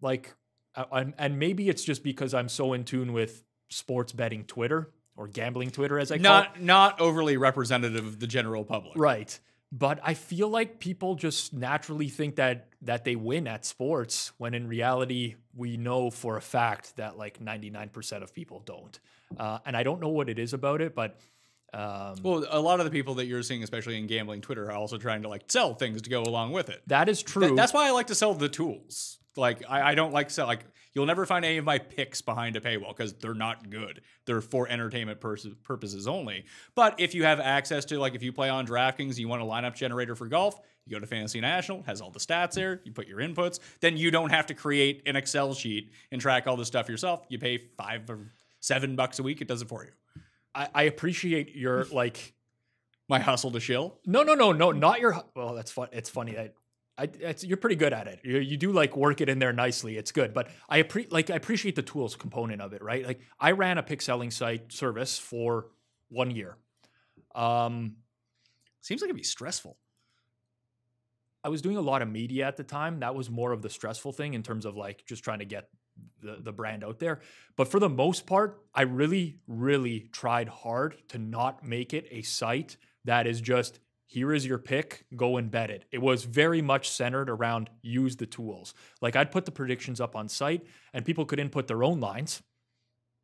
like, I, and maybe it's just because I'm so in tune with sports betting Twitter, or gambling Twitter, as I call it. Not overly representative of the general public. Right. But I feel like people just naturally think that that they win at sports, when in reality, we know for a fact that like ninety-nine percent of people don't. Uh, and I don't know what it is about it, but... Um, well, a lot of the people that you're seeing, especially in gambling Twitter, are also trying to like sell things to go along with it. That is true. Th that's why I like to sell the tools. Like, I, I don't like sell... Like, you'll never find any of my picks behind a paywall because they're not good. They're for entertainment purposes only. But if you have access to, like, if you play on DraftKings and you want a lineup generator for golf, you go to Fantasy National, has all the stats there, you put your inputs, then you don't have to create an Excel sheet and track all this stuff yourself. You pay five or seven bucks a week, it does it for you. I, I appreciate your, like... my hustle to shill? No, no, no, no, not your... Well, that's fun. It's funny that... I, it's, you're pretty good at it. You, you do like work it in there nicely. It's good, but I appre like I appreciate the tools component of it, right? Like I ran a pick selling site service for one year. Um, Seems like it'd be stressful. I was doing a lot of media at the time. That was more of the stressful thing in terms of like just trying to get the the brand out there. But for the most part, I really, really tried hard to not make it a site that is just, here is your pick, go and bet it. It was very much centered around use the tools. Like I'd put the predictions up on site and people could input their own lines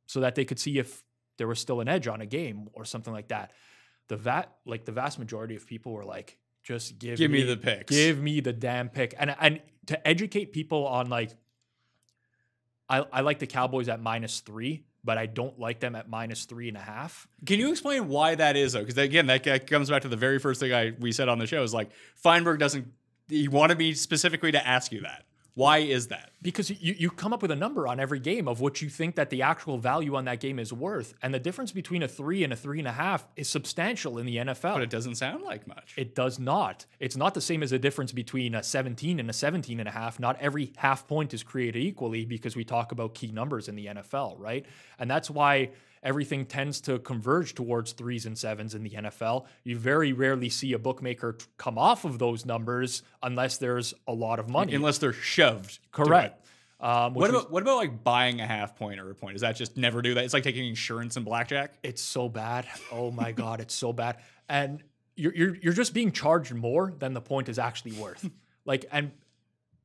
so that they could see if there was still an edge on a game or something like that. The va- like the vast majority of people were like, just give, give me, me the picks. Give me the damn pick. And, and to educate people on like, I, I like the Cowboys at minus three, but I don't like them at minus three and a half. Can you explain why that is, though? Because, again, that comes back to the very first thing I we said on the show is, like, Feinberg doesn't – he wanted me specifically to ask you that. Why is that? Because you, you come up with a number on every game of what you think that the actual value on that game is worth, and the difference between a three and a three and a half is substantial in the N F L. But it doesn't sound like much. It does not. It's not the same as the difference between a seventeen and a seventeen and a half. Not every half point is created equally because we talk about key numbers in the N F L, right? And that's why everything tends to converge towards threes and sevens in the N F L. You very rarely see a bookmaker come off of those numbers unless there's a lot of money. Unless they're shoved. Correct. Um, what about, what about like buying a half point or a point? Is that just never do that? It's like taking insurance and blackjack. It's so bad. Oh my God, it's so bad. And you're, you're, you're just being charged more than the point is actually worth. Like, and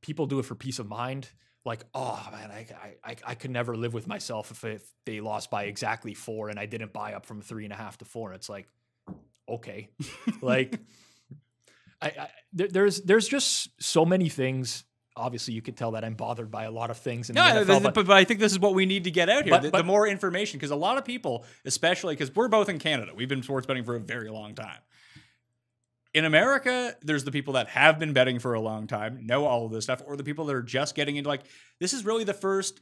people do it for peace of mind. Like, oh man, I, I, I could never live with myself if, if they lost by exactly four and I didn't buy up from three and a half to four. It's like, okay. Like I, I there, there's, there's just so many things. Obviously you could tell that I'm bothered by a lot of things. In no, the N F L, but, but I think this is what we need to get out here. But, the, but, the more information, because a lot of people, especially because we're both in Canada, we've been sports betting for a very long time. In America, there's the people that have been betting for a long time, know all of this stuff, or the people that are just getting into like, this is really the first,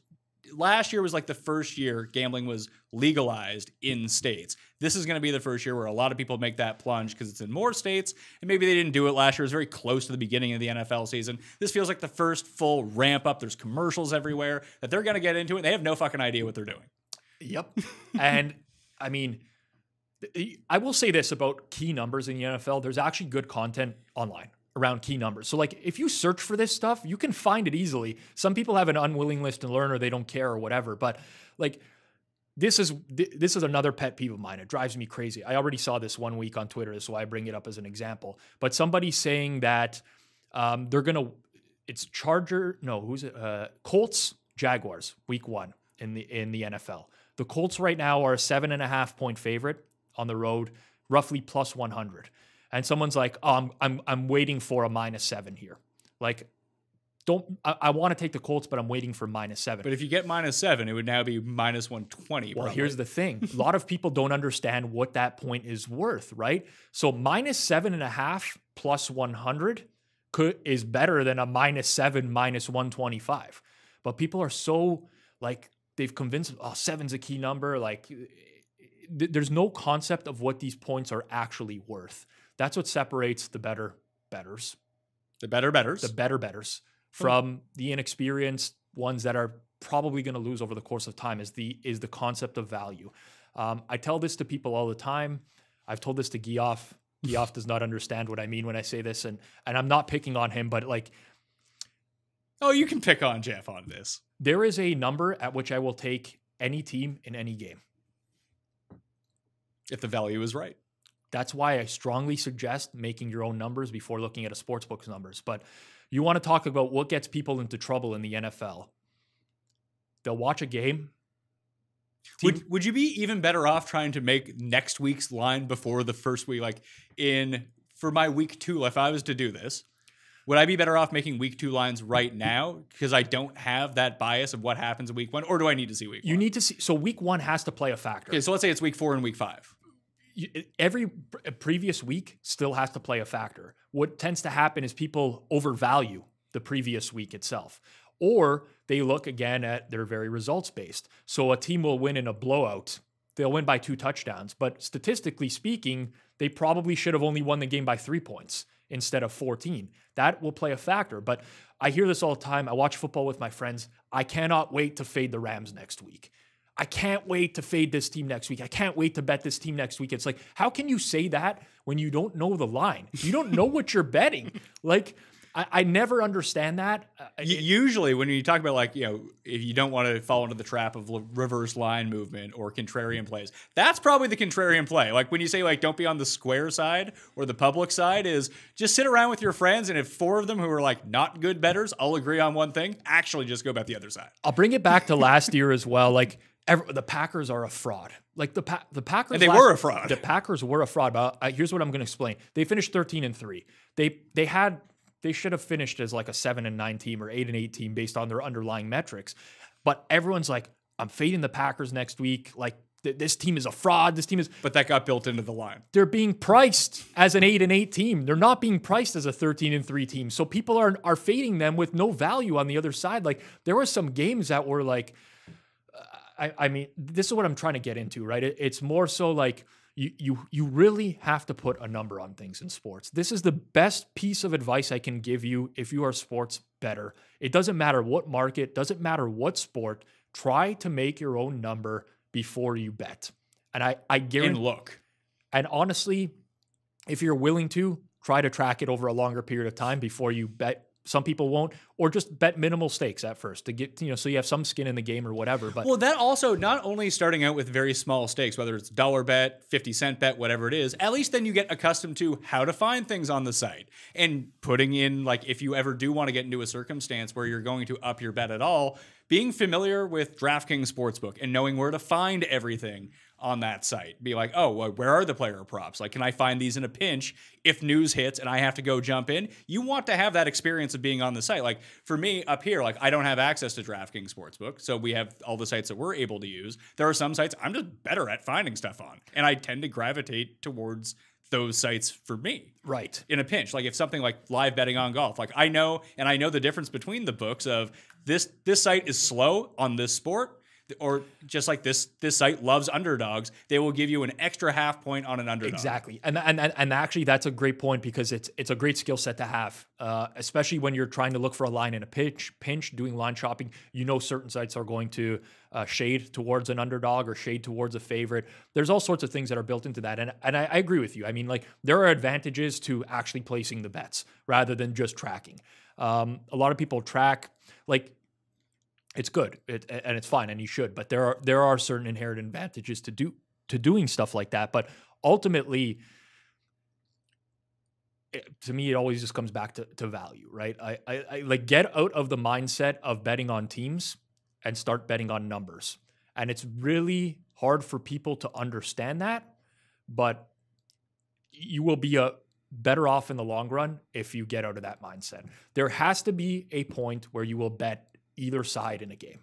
last year was like the first year gambling was legalized in states. This is going to be the first year where a lot of people make that plunge because it's in more states, and maybe they didn't do it last year. It was very close to the beginning of the N F L season. This feels like the first full ramp up. There's commercials everywhere that they're going to get into, and they have no fucking idea what they're doing. Yep. And I mean... I will say this about key numbers in the N F L. There's actually good content online around key numbers. So like if you search for this stuff, you can find it easily. Some people have an unwillingness to learn or they don't care or whatever. But like this is, this is another pet peeve of mine. It drives me crazy. I already saw this one week on Twitter. That's why I bring it up as an example. But somebody saying that um, they're going to, it's Charger. No, who's it? Uh, Colts, Jaguars, week one in the, in the N F L. The Colts right now are a seven and a half point favorite on the road, roughly plus one hundred. and someone's like, oh, I'm, I'm, I'm waiting for a minus seven here. Like, don't, I, I want to take the Colts, but I'm waiting for minus seven. But if you get minus seven, it would now be minus one twenty. Well, probably. Here's the thing. A lot of people don't understand what that point is worth, right? So minus seven and a half plus one hundred could, is better than a minus seven, minus one twenty-five. But people are so, like, they've convinced, oh, seven's a key number. Like, th there's no concept of what these points are actually worth. That's what separates the better bettors. The better bettors. The better bettors. From the inexperienced ones that are probably going to lose over the course of time is the is the concept of value. Um, I tell this to people all the time. I've told this to Geoff. Geoff does not understand what I mean when I say this, and and I'm not picking on him, but like, oh, you can pick on Jeff on this. There is a number at which I will take any team in any game if the value is right. That's why I strongly suggest making your own numbers before looking at a sportsbook's numbers. But you want to talk about what gets people into trouble in the N F L. They'll watch a game. Team would, would you be even better off trying to make next week's line before the first week? Like in for my week two, if I was to do this, would I be better off making week two lines right now because I don't have that bias of what happens in week one? Or do I need to see week one? You need to see. So week one has to play a factor. Okay, so let's say it's week four and week five. Every previous week still has to play a factor. What tends to happen is people overvalue the previous week itself, or they look again at their very results based. So a team will win in a blowout. They'll win by two touchdowns, but statistically speaking, they probably should have only won the game by three points instead of fourteen. That will play a factor, but I hear this all the time. I watch football with my friends. I cannot wait to fade the Rams next week. I can't wait to fade this team next week. I can't wait to bet this team next week. It's like, how can you say that when you don't know the line? You don't know what you're betting. Like, I, I never understand that. It, Usually when you talk about, like, you know, if you don't want to fall into the trap of reverse line movement or contrarian plays, that's probably the contrarian play. Like when you say, like, don't be on the square side or the public side, is just sit around with your friends. And if four of them who are like not good bettors all agree on one thing, actually just go bet the other side. I'll bring it back to last year as well. Like, Every, the Packers are a fraud. Like the pa the Packers, and they last, were a fraud. The Packers were a fraud. But I, here's what I'm going to explain. They finished thirteen and three. They they had they should have finished as like a seven and nine team or eight and eight team based on their underlying metrics. But everyone's like, I'm fading the Packers next week. Like th this team is a fraud. This team is. But that got built into the line. They're being priced as an eight and eight team. They're not being priced as a thirteen and three team. So people are are fading them with no value on the other side. Like there were some games that were like. I, I mean, this is what I'm trying to get into, right? It, it's more so like you, you, you really have to put a number on things in sports. This is the best piece of advice I can give you if you are a sports bettor. It doesn't matter what market, doesn't matter what sport. Try to make your own number before you bet. And I, I guarantee. And look. And honestly, if you're willing to, try to track it over a longer period of time before you bet. Some people won't, or just bet minimal stakes at first to get, you know, so you have some skin in the game or whatever. But well, that also not only starting out with very small stakes, whether it's dollar bet, fifty cent bet, whatever it is, at least then you get accustomed to how to find things on the site and putting in, like, if you ever do want to get into a circumstance where you're going to up your bet at all, being familiar with DraftKings Sportsbook and knowing where to find everything on that site. Be like, oh, well, where are the player props? Like, can I find these in a pinch if news hits and I have to go jump in? You want to have that experience of being on the site. Like for me up here, like I don't have access to DraftKings Sportsbook. So we have all the sites that we're able to use. There are some sites I'm just better at finding stuff on. And I tend to gravitate towards those sites for me. Right. In a pinch. Like if something like live betting on golf, like I know, and I know the difference between the books of this, this site is slow on this sport. Or just like this, this site loves underdogs. They will give you an extra half point on an underdog. Exactly, and and and actually, that's a great point because it's it's a great skill set to have, uh, especially when you're trying to look for a line in a pinch. Pinch doing line shopping, you know, certain sites are going to uh, shade towards an underdog or shade towards a favorite. There's all sorts of things that are built into that, and and I, I agree with you. I mean, like there are advantages to actually placing the bets rather than just tracking. Um, a lot of people track like. It's good it, and it's fine and you should, but there are there are certain inherent advantages to do to doing stuff like that. But ultimately, it, to me, it always just comes back to, to value, right? I, I, I like get out of the mindset of betting on teams and start betting on numbers. And it's really hard for people to understand that, but you will be a better off in the long run if you get out of that mindset. There has to be a point where you will bet either side in a game.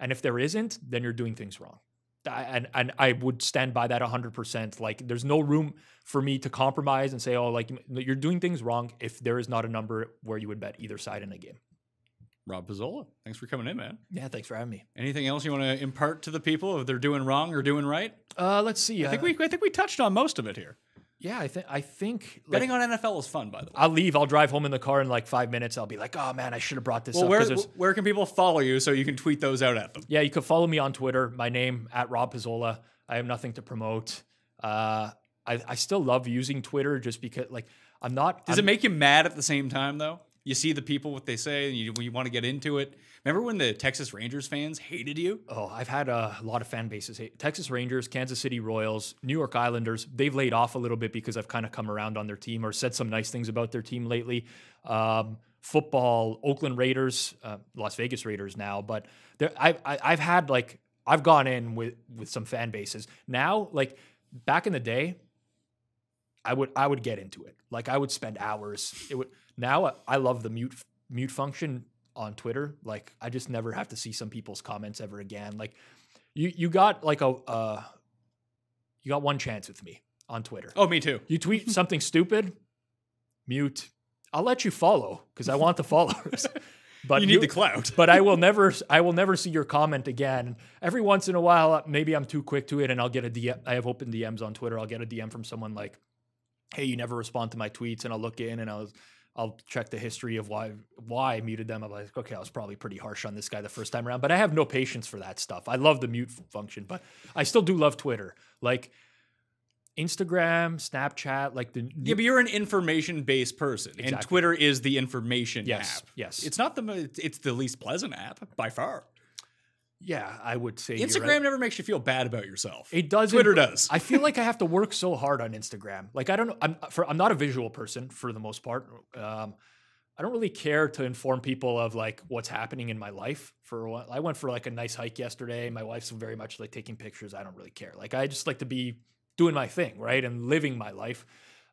And if there isn't, then you're doing things wrong. And, and I would stand by that one hundred percent. Like, there's no room for me to compromise and say, oh, like, you're doing things wrong if there is not a number where you would bet either side in a game. Rob Pizzola, thanks for coming in, man. Yeah, thanks for having me. Anything else you want to impart to the people if they're doing wrong or doing right? Uh, let's see. I uh, think we I think we touched on most of it here. Yeah, I think I think like, betting on N F L is fun, by the way. I'll leave. I'll drive home in the car in like five minutes. I'll be like, oh man, I should have brought this well, up. Where, where can people follow you so you can tweet those out at them? Yeah, you can follow me on Twitter. My name, at Rob Pizzola. I have nothing to promote. Uh, I, I still love using Twitter just because, like, I'm not. Does I'm, it make you mad at the same time, though? You see the people, what they say, and you, you want to get into it. Remember when the Texas Rangers fans hated you? Oh, I've had a lot of fan bases hate. Texas Rangers, Kansas City Royals, New York Islanders, they've laid off a little bit because I've kind of come around on their team or said some nice things about their team lately. Um, football, Oakland Raiders, uh, Las Vegas Raiders now. But there, I, I, I've had, like, I've gone in with, with some fan bases. Now, like, back in the day, I would I would get into it. Like, I would spend hours. It would... Now I love the mute mute function on Twitter. Like, I just never have to see some people's comments ever again. Like, you you got like a uh, you got one chance with me on Twitter. Oh, me too. You tweet something stupid, mute. I'll let you follow because I want the followers. But you need you, the clout. But I will never I will never see your comment again. Every once in a while, maybe I'm too quick to it, and I'll get a D M. I have open D Ms on Twitter. I'll get a D M from someone like, "Hey, you never respond to my tweets," and I'll look in and I was. I'll check the history of why why I muted them. I'm like, okay, I was probably pretty harsh on this guy the first time around, but I have no patience for that stuff. I love the mute function, but I still do love Twitter. Like Instagram, Snapchat, like the... Yeah, but you're an information-based person, exactly. And Twitter is the information yes, app. Yes, yes. It's not the... It's the least pleasant app, by far. Yeah, I would say Instagram right. never makes you feel bad about yourself. It does. Twitter does. I feel like I have to work so hard on Instagram. Like, I don't know. I'm for, I'm not a visual person for the most part. Um, I don't really care to inform people of like what's happening in my life. For what I went for like a nice hike yesterday. My wife's very much like taking pictures. I don't really care. Like, I just like to be doing my thing, right, and living my life.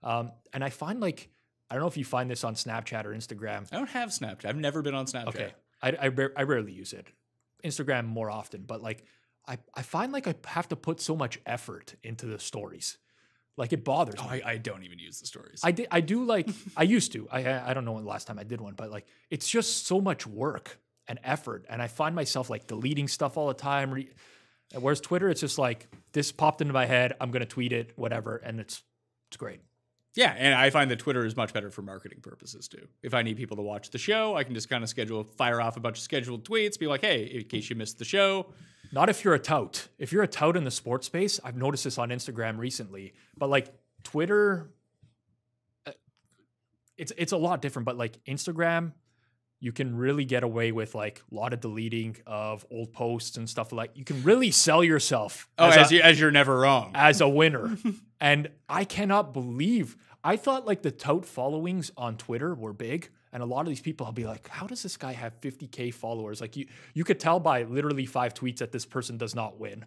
Um, and I find like I don't know if you find this on Snapchat or Instagram. I don't have Snapchat. I've never been on Snapchat. Okay, I I, I rarely use it. Instagram more often, but like I, I find like I have to put so much effort into the stories. Like it bothers oh, me. I, I don't even use the stories. I, did, I do like, I used to, I, I don't know when the last time I did one, but like, it's just so much work and effort. And I find myself like deleting stuff all the time. Re Whereas Twitter, it's just like, this popped into my head. I'm going to tweet it, whatever. And it's, it's great. Yeah, and I find that Twitter is much better for marketing purposes, too. If I need people to watch the show, I can just kind of schedule, fire off a bunch of scheduled tweets, be like, hey, in case you missed the show. Not if you're a tout. If you're a tout in the sports space, I've noticed this on Instagram recently, but like Twitter, it's, it's a lot different, but like Instagram, you can really get away with like a lot of deleting of old posts and stuff like you can really sell yourself oh, as, as, a, you, as you're never wrong as a winner. And I cannot believe, I thought like the tout followings on Twitter were big. And a lot of these people, I'll be like, how does this guy have fifty K followers? Like you, you could tell by literally five tweets that this person does not win.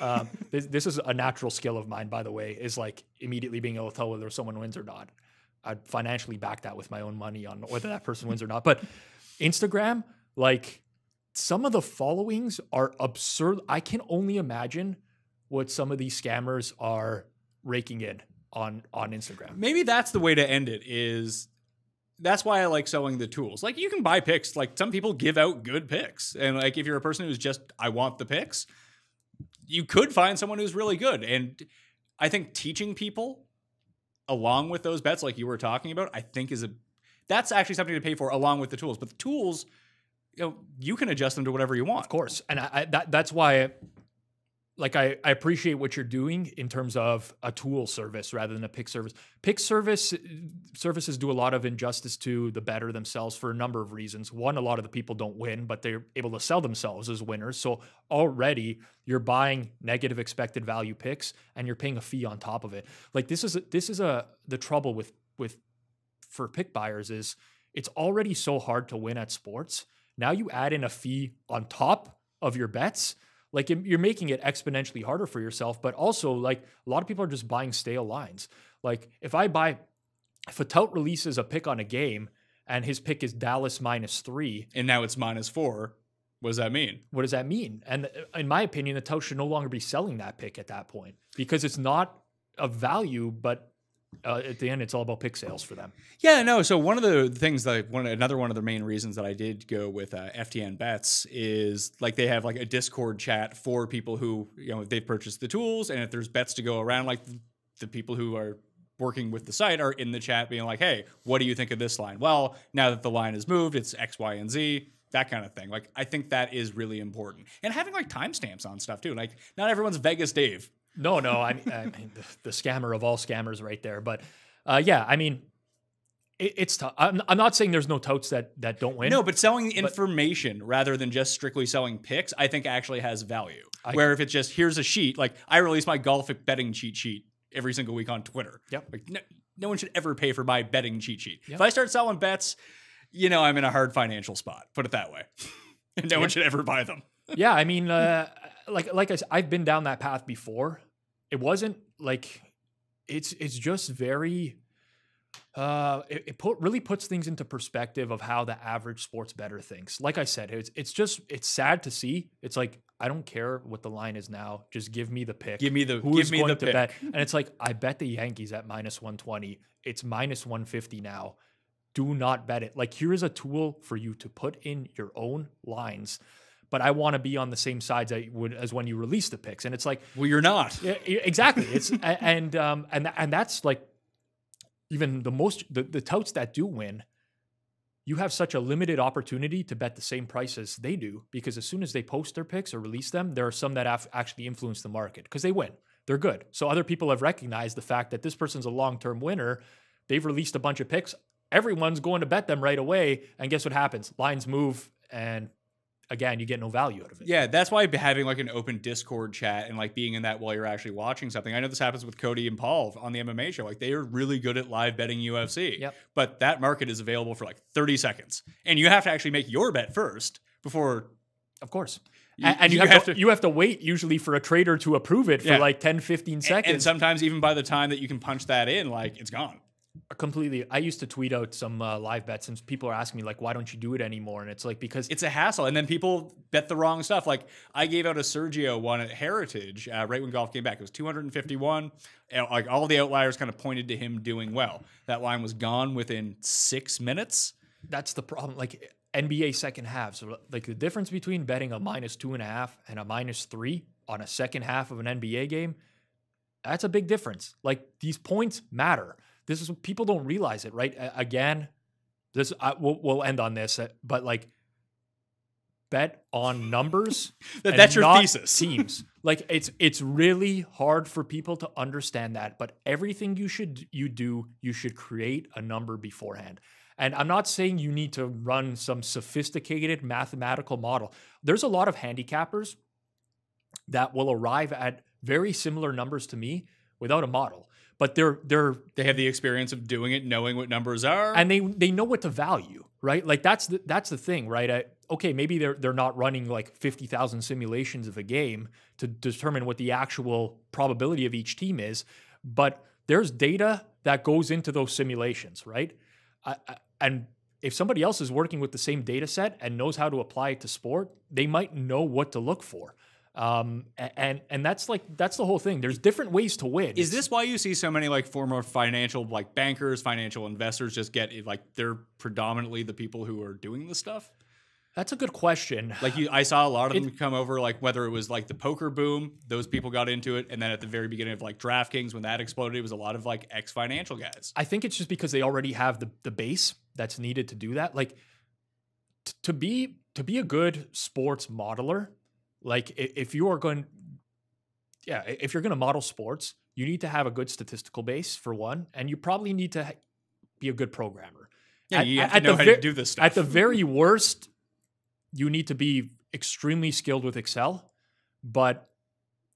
Um, this, this is a natural skill of mine, by the way, is like immediately being able to tell whether someone wins or not. I'd financially back that with my own money on whether that person wins or not. But Instagram, like some of the followings are absurd. I can only imagine what some of these scammers are raking in on, on Instagram. Maybe that's the way to end it is that's why I like selling the tools. Like you can buy picks. Like some people give out good picks. And like, if you're a person who's just, I want the picks, you could find someone who's really good. And I think teaching people along with those bets, like you were talking about, I think is a, that's actually something to pay for along with the tools, but the tools, you know, you can adjust them to whatever you want. Of course. And I, I that, that's why I, like, I, I appreciate what you're doing in terms of a tool service rather than a pick service. Pick service services do a lot of injustice to the better themselves for a number of reasons. One, a lot of the people don't win, but they're able to sell themselves as winners. So already you're buying negative expected value picks and you're paying a fee on top of it. Like this is, this is a, the trouble with, with, for pick buyers is it's already so hard to win at sports. Now you add in a fee on top of your bets. Like you're making it exponentially harder for yourself, but also like a lot of people are just buying stale lines. Like if I buy Fatelt releases a pick on a game, and his pick is Dallas minus three. And now it's minus four. What does that mean? What does that mean? And in my opinion, the Tout should no longer be selling that pick at that point because it's not of value, but uh, at the end, it's all about pick sales for them. Yeah, no. So one of the things that one another one of the main reasons that I did go with uh, F T N Bets is like they have like a Discord chat for people who, you know, they've purchased the tools, and if there's bets to go around, like the people who are working with the site are in the chat being like, hey, what do you think of this line? Well, now that the line has moved, it's X, Y, and Z. That kind of thing. Like, I think that is really important. And having, like, timestamps on stuff, too. Like, not everyone's Vegas Dave. No, no. I mean, I mean the, the scammer of all scammers right there. But, uh, yeah, I mean, it, it's tough. I'm, I'm not saying there's no totes that, that don't win. No, but selling the information but, rather than just strictly selling picks, I think actually has value. I, Where if it's just, here's a sheet. Like, I release my golf betting cheat sheet every single week on Twitter. Yep. Like, no, no one should ever pay for my betting cheat sheet. Yep. If I start selling bets... you know, I'm in a hard financial spot, put it that way. And no yeah. one should ever buy them. Yeah, I mean, uh, like like I said, I've been down that path before. It wasn't like, it's it's just very, uh, it, it put, really puts things into perspective of how the average sports better thinks. Like I said, it's, it's just, it's sad to see. It's like, I don't care what the line is now. Just give me the pick. Give me the Who give is me going the to pick. Bet? And it's like, I bet the Yankees at minus one twenty. It's minus one fifty now. Do not bet it. Like, here is a tool for you to put in your own lines, but I want to be on the same sides I would as when you release the picks. And it's like, well, you're not. Yeah, exactly. It's and um and and that's like even the most the, the touts that do win. You have such a limited opportunity to bet the same price as they do because as soon as they post their picks or release them, there are some that have actually influenced the market because they win. They're good. So other people have recognized the fact that this person's a long-term winner. They've released a bunch of picks. Everyone's going to bet them right away. And guess what happens? Lines move. And again, you get no value out of it. Yeah. That's why having like an open Discord chat and like being in that while you're actually watching something. I know this happens with Cody and Paul on the M M A show. Like they are really good at live betting U F C, yep. But that market is available for like thirty seconds and you have to actually make your bet first before. Of course. You, and you, you, have have to, to, you have to wait usually for a trader to approve it for yeah. like ten, fifteen seconds. And, and sometimes even by the time that you can punch that in, like it's gone. Completely. I used to tweet out some uh, live bets and people are asking me like, why don't you do it anymore? And it's like, because it's a hassle. And then people bet the wrong stuff. Like I gave out a Sergio one at Heritage uh, right when golf came back. It was two hundred fifty-one. Like all the outliers kind of pointed to him doing well. That line was gone within six minutes. That's the problem. Like N B A second half. So like the difference between betting a minus two and a half and a minus three on a second half of an N B A game. That's a big difference. Like these points matter. This is what people don't realize it, right? Again, this I, we'll, we'll end on this, but like, bet on numbers. that, that's your thesis. Teams, like it's it's really hard for people to understand that. But everything you should you do, you should create a number beforehand. And I'm not saying you need to run some sophisticated mathematical model. There's a lot of handicappers that will arrive at very similar numbers to me without a model. But they're they're they have the experience of doing it, knowing what numbers are, and they they know what to value, right? Like that's the, that's the thing, right? I, okay, maybe they're they're not running like fifty thousand simulations of a game to determine what the actual probability of each team is, but there's data that goes into those simulations, right? I, I, and if somebody else is working with the same data set and knows how to apply it to sport, they might know what to look for. Um, and, and that's like, that's the whole thing. There's different ways to win. Is this why you see so many like former financial, like bankers, financial investors just get like, they're predominantly the people who are doing this stuff? That's a good question. Like you, I saw a lot of them it, come over, like whether it was like the poker boom, those people got into it. And then at the very beginning of like DraftKings, when that exploded, it was a lot of like ex-financial guys. I think it's just because they already have the, the base that's needed to do that. Like t to be, to be a good sports modeler, like if you are going, yeah, if you're going to model sports, you need to have a good statistical base for one, and you probably need to be a good programmer. Yeah, at, you have to know how to do this stuff. At the very worst, you need to be extremely skilled with Excel, but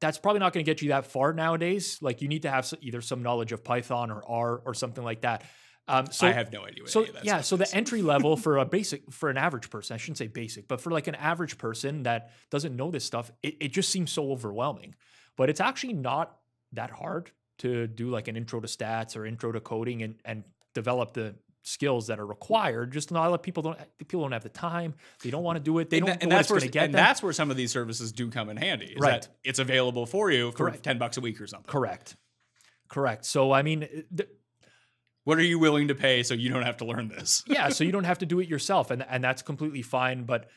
that's probably not going to get you that far nowadays. Like you need to have either some knowledge of Python or R or something like that. Um, so I have no idea. What so any of that yeah, so is. The entry level for a basic, for an average person, I shouldn't say basic, but for like an average person that doesn't know this stuff, it, it just seems so overwhelming, but it's actually not that hard to do like an intro to stats or intro to coding and, and develop the skills that are required. Just not a lot of people don't people don't have the time. They don't want to do it. They and don't. That, and that's where get and them. that's where some of these services do come in handy. Is right, that it's available for you for Correct. ten bucks a week or something. Correct. Correct. So I mean, what are you willing to pay so you don't have to learn this? Yeah, so you don't have to do it yourself, and and that's completely fine. But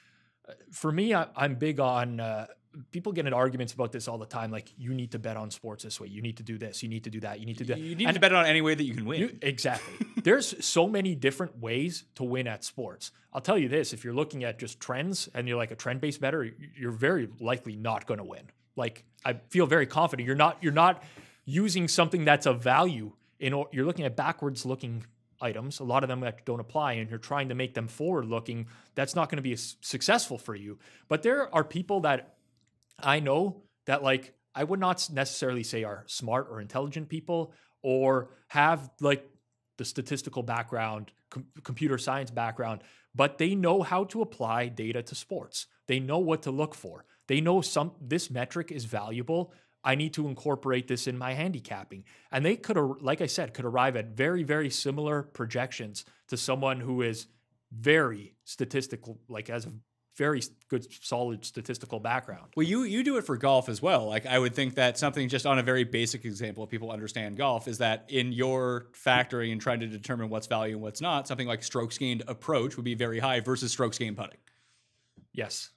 for me, I, I'm big on. Uh, People get into arguments about this all the time. Like, you need to bet on sports this way. You need to do this. You need to do that. You need to do that. You need and to bet on any way that you can win. You, exactly. There's so many different ways to win at sports. I'll tell you this. If you're looking at just trends and you're like a trend-based bettor, you're very likely not going to win. Like, I feel very confident. You're not, you're not using something that's of value. In, you're looking at backwards-looking items, a lot of them that don't apply, and you're trying to make them forward-looking. That's not going to be as successful for you. But there are people that... I know that, like, I would not necessarily say are smart or intelligent people or have like the statistical background, com computer science background, but they know how to apply data to sports. They know what to look for. They know some, this metric is valuable. I need to incorporate this in my handicapping. And they could, like I said, could arrive at very, very similar projections to someone who is very statistical, like has a very good, solid statistical background. Well, you you do it for golf as well. Like, I would think that something just on a very basic example, if people understand golf, is that in your factoring and trying to determine what's value and what's not, something like strokes gained approach would be very high versus strokes gained putting. Yes,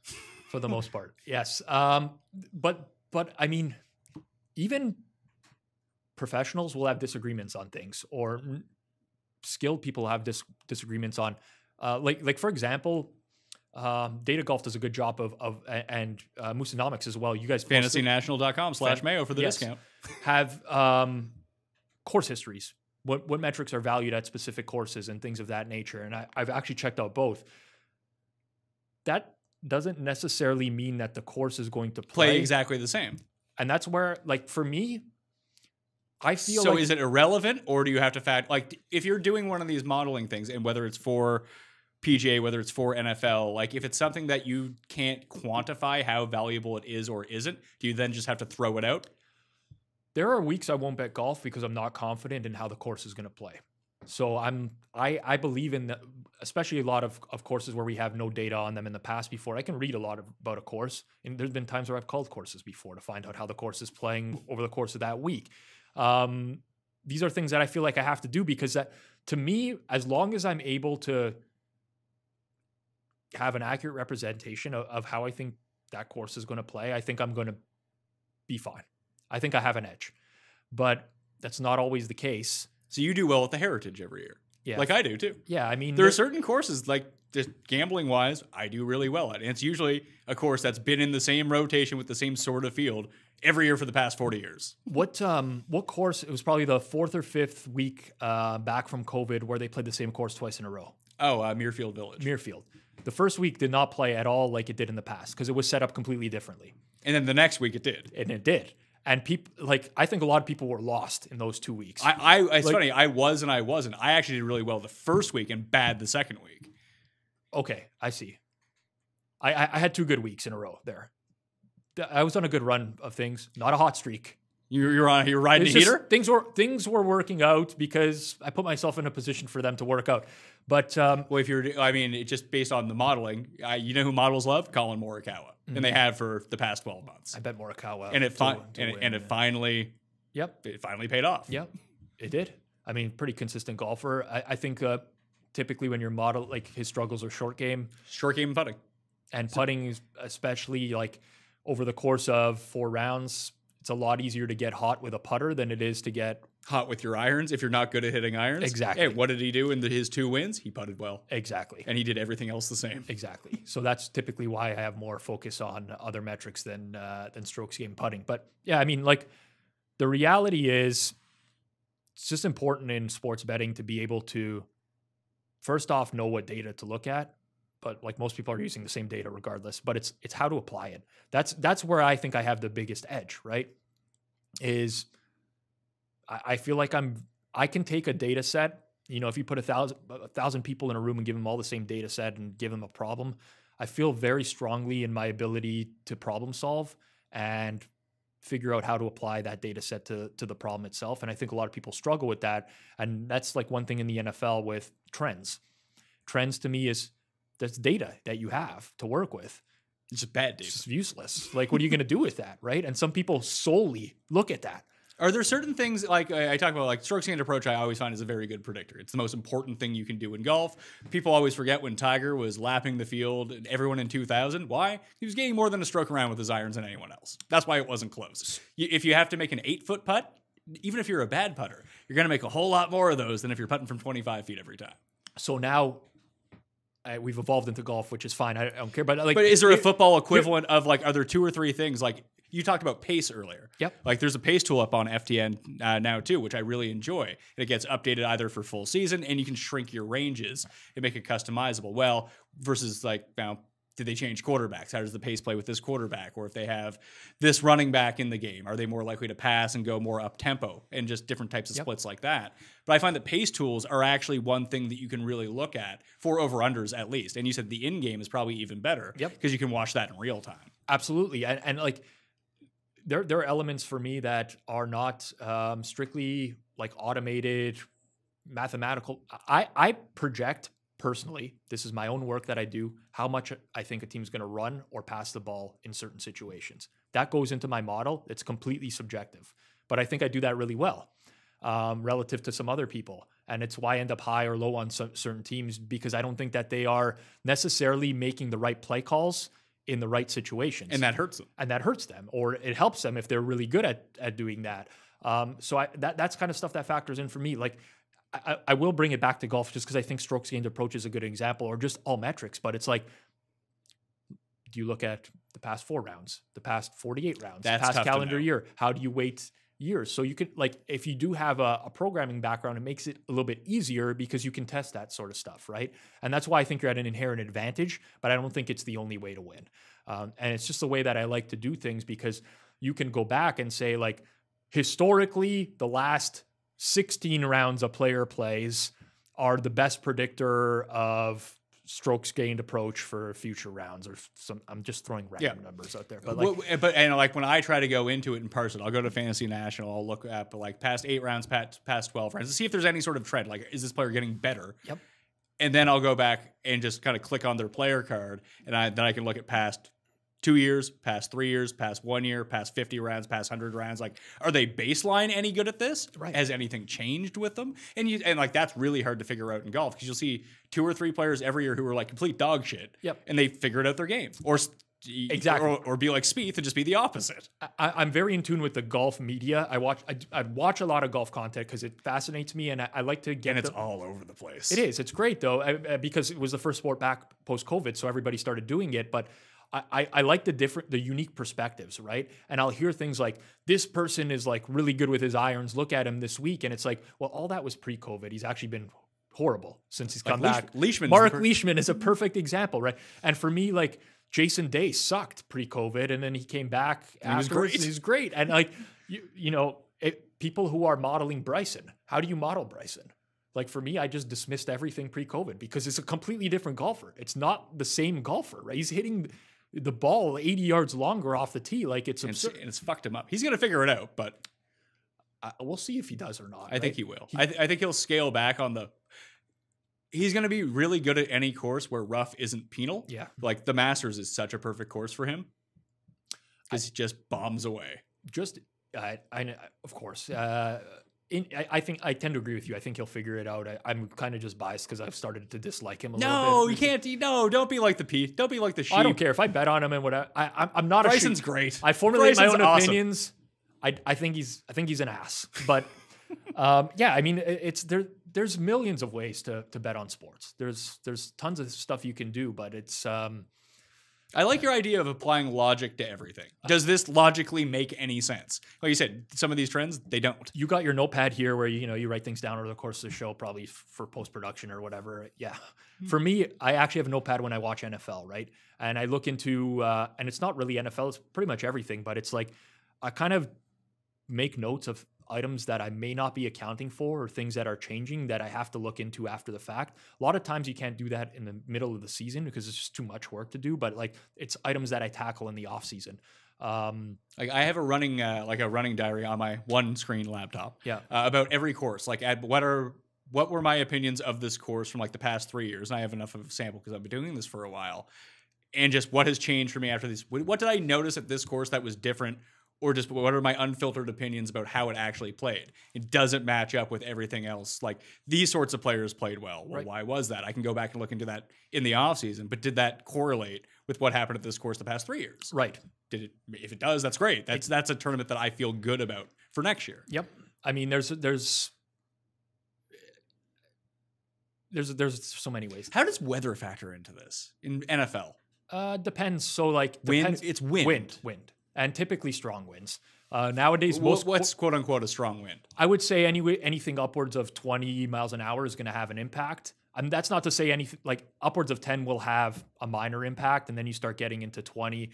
for the most part. Yes. Um, but, but I mean, even professionals will have disagreements on things, or skilled people have dis disagreements on, uh, like, like for example, Um, Data Golf does a good job of, of and uh, Moosonomics as well. You guys, fantasy national dot com slash mayo for the yes, discount. have um, course histories. What what metrics are valued at specific courses and things of that nature. And I, I've actually checked out both. That doesn't necessarily mean that the course is going to play, play exactly the same. And that's where, like, for me, I feel. So like, is it irrelevant, or do you have to fact like if you're doing one of these modeling things, and whether it's for P G A, whether it's for N F L, like if it's something that you can't quantify how valuable it is or isn't, do you then just have to throw it out? There are weeks I won't bet golf because I'm not confident in how the course is going to play. So I'm, I, I believe in the, especially a lot of, of courses where we have no data on them in the past before. I can read a lot of, about a course, and there's been times where I've called courses before to find out how the course is playing over the course of that week. Um, these are things that I feel like I have to do because that, to me, as long as I'm able to have an accurate representation of, of how I think that course is going to play, I think I'm going to be fine. I think I have an edge, but that's not always the case. So you do well at the Heritage every year. Yeah. Like I do too. Yeah. I mean, there are certain courses, like just gambling wise, I do really well at. And it's usually a course that's been in the same rotation with the same sort of field every year for the past forty years. What, um, what course, it was probably the fourth or fifth week, uh, back from COVID, where they played the same course twice in a row. Oh, uh, Muirfield Village. Muirfield. The first week did not play at all like it did in the past because it was set up completely differently. And then the next week it did. And it did. And people, like, I think a lot of people were lost in those two weeks. I, I it's like, funny. I was and I wasn't. I actually did really well the first week and bad the second week. Okay, I see. I, I, I had two good weeks in a row there. I was on a good run of things, not a hot streak. You're you're, on, you're riding it's a just, heater. Things were things were working out because I put myself in a position for them to work out. But um, well, if you're, I mean, it just based on the modeling, I, you know who models love? Colin Morikawa, mm-hmm. and they have for the past twelve months. I bet Morikawa, and it to, to and, win, and yeah. it finally, yep, it finally paid off. Yep, it did. I mean, pretty consistent golfer. I, I think uh, typically when you're model, like his struggles are short game, short game putting, and putting is especially like over the course of four rounds. It's a lot easier to get hot with a putter than it is to get hot with your irons if you're not good at hitting irons. Exactly. Hey, what did he do in the, his two wins? He putted well. Exactly. And he did everything else the same. Exactly. So that's typically why I have more focus on other metrics than uh, than strokes game putting. But yeah, I mean, like the reality is, it's just important in sports betting to be able to first off know what data to look at. But like most people are using the same data regardless, but it's it's how to apply it. That's that's where I think I have the biggest edge, right? Is I, I feel like I'm I can take a data set. You know, if you put a thousand a thousand people in a room and give them all the same data set and give them a problem, I feel very strongly in my ability to problem solve and figure out how to apply that data set to, to the problem itself. And I think a lot of people struggle with that. And that's like one thing in the N F L with trends. Trends to me is that's data that you have to work with. It's just bad data. It's just useless. Like, what are you going to do with that, right? And some people solely look at that. Are there certain things, like I talk about, like strokes gained approach, I always find is a very good predictor. It's the most important thing you can do in golf. People always forget when Tiger was lapping the field and everyone in two thousand. Why? He was gaining more than a stroke around with his irons than anyone else. That's why it wasn't close. If you have to make an eight-foot putt, even if you're a bad putter, you're going to make a whole lot more of those than if you're putting from twenty-five feet every time. So now... I, we've evolved into golf, which is fine. I, I don't care. But like, but is there a football equivalent of like, are there two or three things? Like you talked about pace earlier. Yep. Like there's a pace tool up on F T N uh, now too, which I really enjoy. And it gets updated either for full season and you can shrink your ranges and make it customizable. Well, versus like now, did they change quarterbacks? How does the pace play with this quarterback? Or if they have this running back in the game, are they more likely to pass and go more up tempo and just different types of yep. splits like that? But I find that pace tools are actually one thing that you can really look at for over-unders at least. And you said the in-game is probably even better because yep. you can watch that in real time. Absolutely. And, and like there, there are elements for me that are not um, strictly like automated, mathematical. I, I project personally, this is my own work that I do, how much I think a team's going to run or pass the ball in certain situations. That goes into my model. It's completely subjective. But I think I do that really well um, relative to some other people. And it's why I end up high or low on some certain teams, because I don't think that they are necessarily making the right play calls in the right situations. And that hurts them. And that hurts them. Or it helps them if they're really good at, at doing that. Um, so I, that that's kind of stuff that factors in for me. Like, I, I will bring it back to golf just because I think strokes gained approach is a good example, or just all metrics. But it's like, do you look at the past four rounds, the past forty-eight rounds, the past calendar year? How do you weight years? So you could, like, if you do have a, a programming background, it makes it a little bit easier because you can test that sort of stuff, right? And that's why I think you're at an inherent advantage, but I don't think it's the only way to win. Um, and it's just the way that I like to do things, because you can go back and say, like, historically, the last sixteen rounds a player plays are the best predictor of strokes gained approach for future rounds, or some, I'm just throwing random yeah. numbers out there. But like, well, but and like when I try to go into it in person, I'll go to Fantasy National, I'll look up like past eight rounds, past, past twelve rounds to see if there's any sort of trend. Like, is this player getting better? Yep. And then I'll go back and just kind of click on their player card. And I, then I can look at past two years, past three years, past one year, past fifty rounds, past one hundred rounds. Like, are they baseline any good at this? Right. Has anything changed with them? And you and like that's really hard to figure out in golf, because you'll see two or three players every year who are like complete dog shit. Yep. And they figured out their game. Or exactly. Or, or be like Spieth and just be the opposite. I, I'm very in tune with the golf media. I watch I, I watch a lot of golf content because it fascinates me, and I, I like to get. And it's the, all over the place. It is. It's great though, I, I, because it was the first sport back post COVID, so everybody started doing it, but. I, I like the different, the unique perspectives, right? And I'll hear things like, this person is like really good with his irons, look at him this week. And it's like, well, all that was pre-COVID. He's actually been horrible since he's come back. Leishman, Mark Leishman is a perfect example, right? And for me, like Jason Day sucked pre-COVID, and then he came back afterwards. He was great. And like, you, you know, it, people who are modeling Bryson, how do you model Bryson? Like for me, I just dismissed everything pre-COVID because it's a completely different golfer. It's not the same golfer, right? He's hitting the ball eighty yards longer off the tee. Like it's absurd. And it's fucked him up. He's going to figure it out, but I, we'll see if he does or not. I right? think he will. He, I, th I think he'll scale back on the, he's going to be really good at any course where rough isn't penal. Yeah. Like the Masters is such a perfect course for him because he just bombs away. Just, I, I of course, uh, In, I, I think I tend to agree with you. I think he'll figure it out. I, I'm kind of just biased because I've started to dislike him a no, little bit. No, you can't. You, no, don't be like the pea. Don't be like the sheep. I don't care if I bet on him and what I, I I'm not. Bryson's a sheep. Great. I formulate Bryson's my own awesome. opinions. I I think he's I think he's an ass. But um, yeah, I mean, it, it's there. There's millions of ways to to bet on sports. There's there's tons of stuff you can do, but it's. Um, I like your idea of applying logic to everything. Does this logically make any sense? Like you said, some of these trends, they don't. You got your notepad here where you, you know, you write things down over the course of the show, probably for post-production or whatever. Yeah. Mm-hmm. For me, I actually have a notepad when I watch N F L, right? And I look into, uh, and it's not really N F L, it's pretty much everything, but it's like, I kind of make notes of items that I may not be accounting for or things that are changing that I have to look into after the fact. A lot of times you can't do that in the middle of the season because it's just too much work to do, but like it's items that I tackle in the off season. Um, like I have a running, uh, like a running diary on my one screen laptop. Yeah. Uh, about every course, like at what are, what were my opinions of this course from like the past three years? And I have enough of a sample because I've been doing this for a while. And just what has changed for me after these? What did I notice at this course that was different? Or just what are my unfiltered opinions about how it actually played? It doesn't match up with everything else. Like these sorts of players played well. Well, right. Why was that? I can go back and look into that in the offseason, but did that correlate with what happened at this course the past three years? Right. Did it? If it does, that's great. That's that's a tournament that I feel good about for next year. Yep. I mean, there's there's there's there's so many ways. How does weather factor into this in N F L? Uh, depends. So like depends. Wind. It's wind. Wind. Wind. And typically strong winds. Uh, nowadays, most what's quote unquote a strong wind? I would say any anything upwards of twenty miles an hour is going to have an impact. And that's not to say anything like upwards of ten will have a minor impact, and then you start getting into twenty.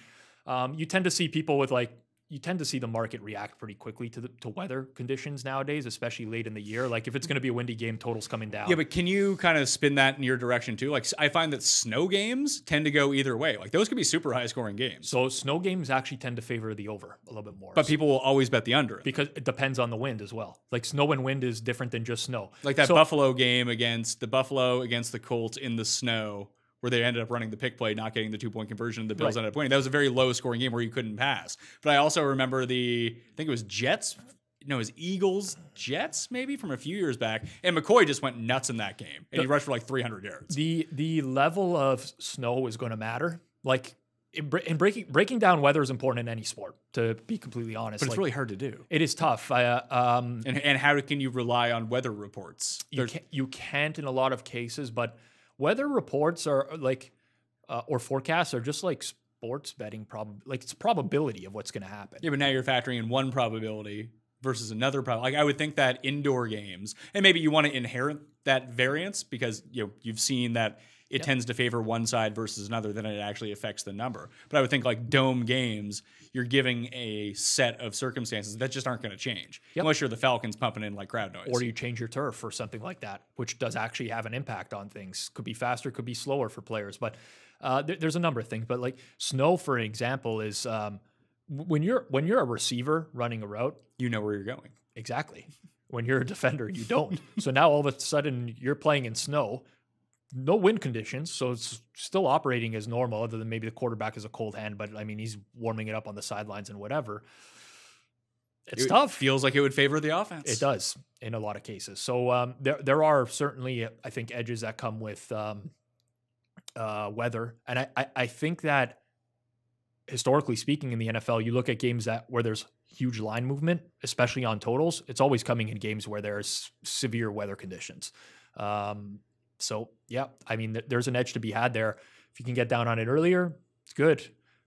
Um, you tend to see people with like you tend to see the market react pretty quickly to the, to weather conditions nowadays, especially late in the year. Like if it's going to be a windy game, totals coming down. Yeah, but can you kind of spin that in your direction too? Like I find that snow games tend to go either way. Like those could be super high scoring games. So snow games actually tend to favor the over a little bit more. But so. People will always bet the under because it depends on the wind as well. Like snow and wind is different than just snow. Like that so, Buffalo game against the Buffalo against the Colts in the snow, where they ended up running the pick play, not getting the two-point conversion, and the Bills right. ended up winning. That was a very low-scoring game where you couldn't pass. But I also remember the, I think it was Jets, no, it was Eagles, Jets maybe from a few years back, and McCoy just went nuts in that game, and the, he rushed for like three hundred yards. The the level of snow is going to matter. Like, in, in breaking breaking down weather is important in any sport, to be completely honest. But it's like, really hard to do. It is tough. I, uh, um, and, and how can you rely on weather reports? You can't, you can't in a lot of cases, but... Weather reports are like, uh, or forecasts are just like sports betting, probab like it's probability of what's going to happen. Yeah, but now you're factoring in one probability versus another probability. Like I would think that indoor games, and maybe you want to inherit that variance because you know, you've seen that it yeah. tends to favor one side versus another, then it actually affects the number. But I would think like dome games, you're giving a set of circumstances that just aren't going to change yep. unless you're the Falcons pumping in like crowd noise. Or you change your turf or something like that, which does actually have an impact on things. Could be faster, could be slower for players. But uh, th there's a number of things. But like snow, for example, is um, when you're when you're a receiver running a route, you know where you're going. Exactly. When you're a defender, you don't. So now all of a sudden you're playing in snow. No wind conditions, so it's still operating as normal, other than maybe the quarterback is a cold hand, but I mean, he's warming it up on the sidelines and whatever. It's it tough. Feels like it would favor the offense. It does in a lot of cases. So um, there, there are certainly, I think, edges that come with um, uh, weather. And I, I, I think that historically speaking in the N F L, you look at games that where there's huge line movement, especially on totals, it's always coming in games where there's severe weather conditions. Um, So, yeah, I mean, th there's an edge to be had there. If you can get down on it earlier, it's good.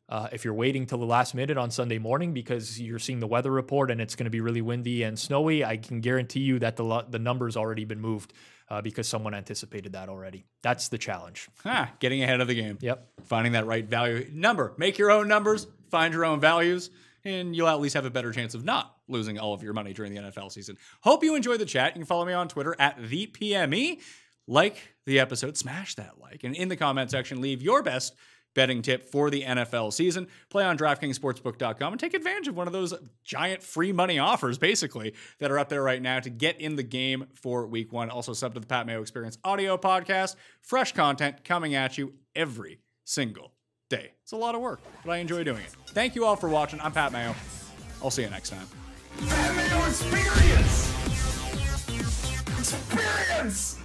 Uh, if you're waiting till the last minute on Sunday morning because you're seeing the weather report and it's going to be really windy and snowy, I can guarantee you that the, the number's already been moved uh, because someone anticipated that already. That's the challenge. Huh, getting ahead of the game. Yep. Finding that right value. Number. Make your own numbers. Find your own values. And you'll at least have a better chance of not losing all of your money during the N F L season. Hope you enjoyed the chat. You can follow me on Twitter at the P M E. Like the episode, smash that like, and in the comment section, leave your best betting tip for the N F L season. Play on DraftKings Sportsbook dot com and take advantage of one of those giant free money offers, basically, that are up there right now to get in the game for week one. Also, sub to the Pat Mayo Experience audio podcast. Fresh content coming at you every single day. It's a lot of work, but I enjoy doing it. Thank you all for watching. I'm Pat Mayo. I'll see you next time. Pat Mayo Experience! Experience!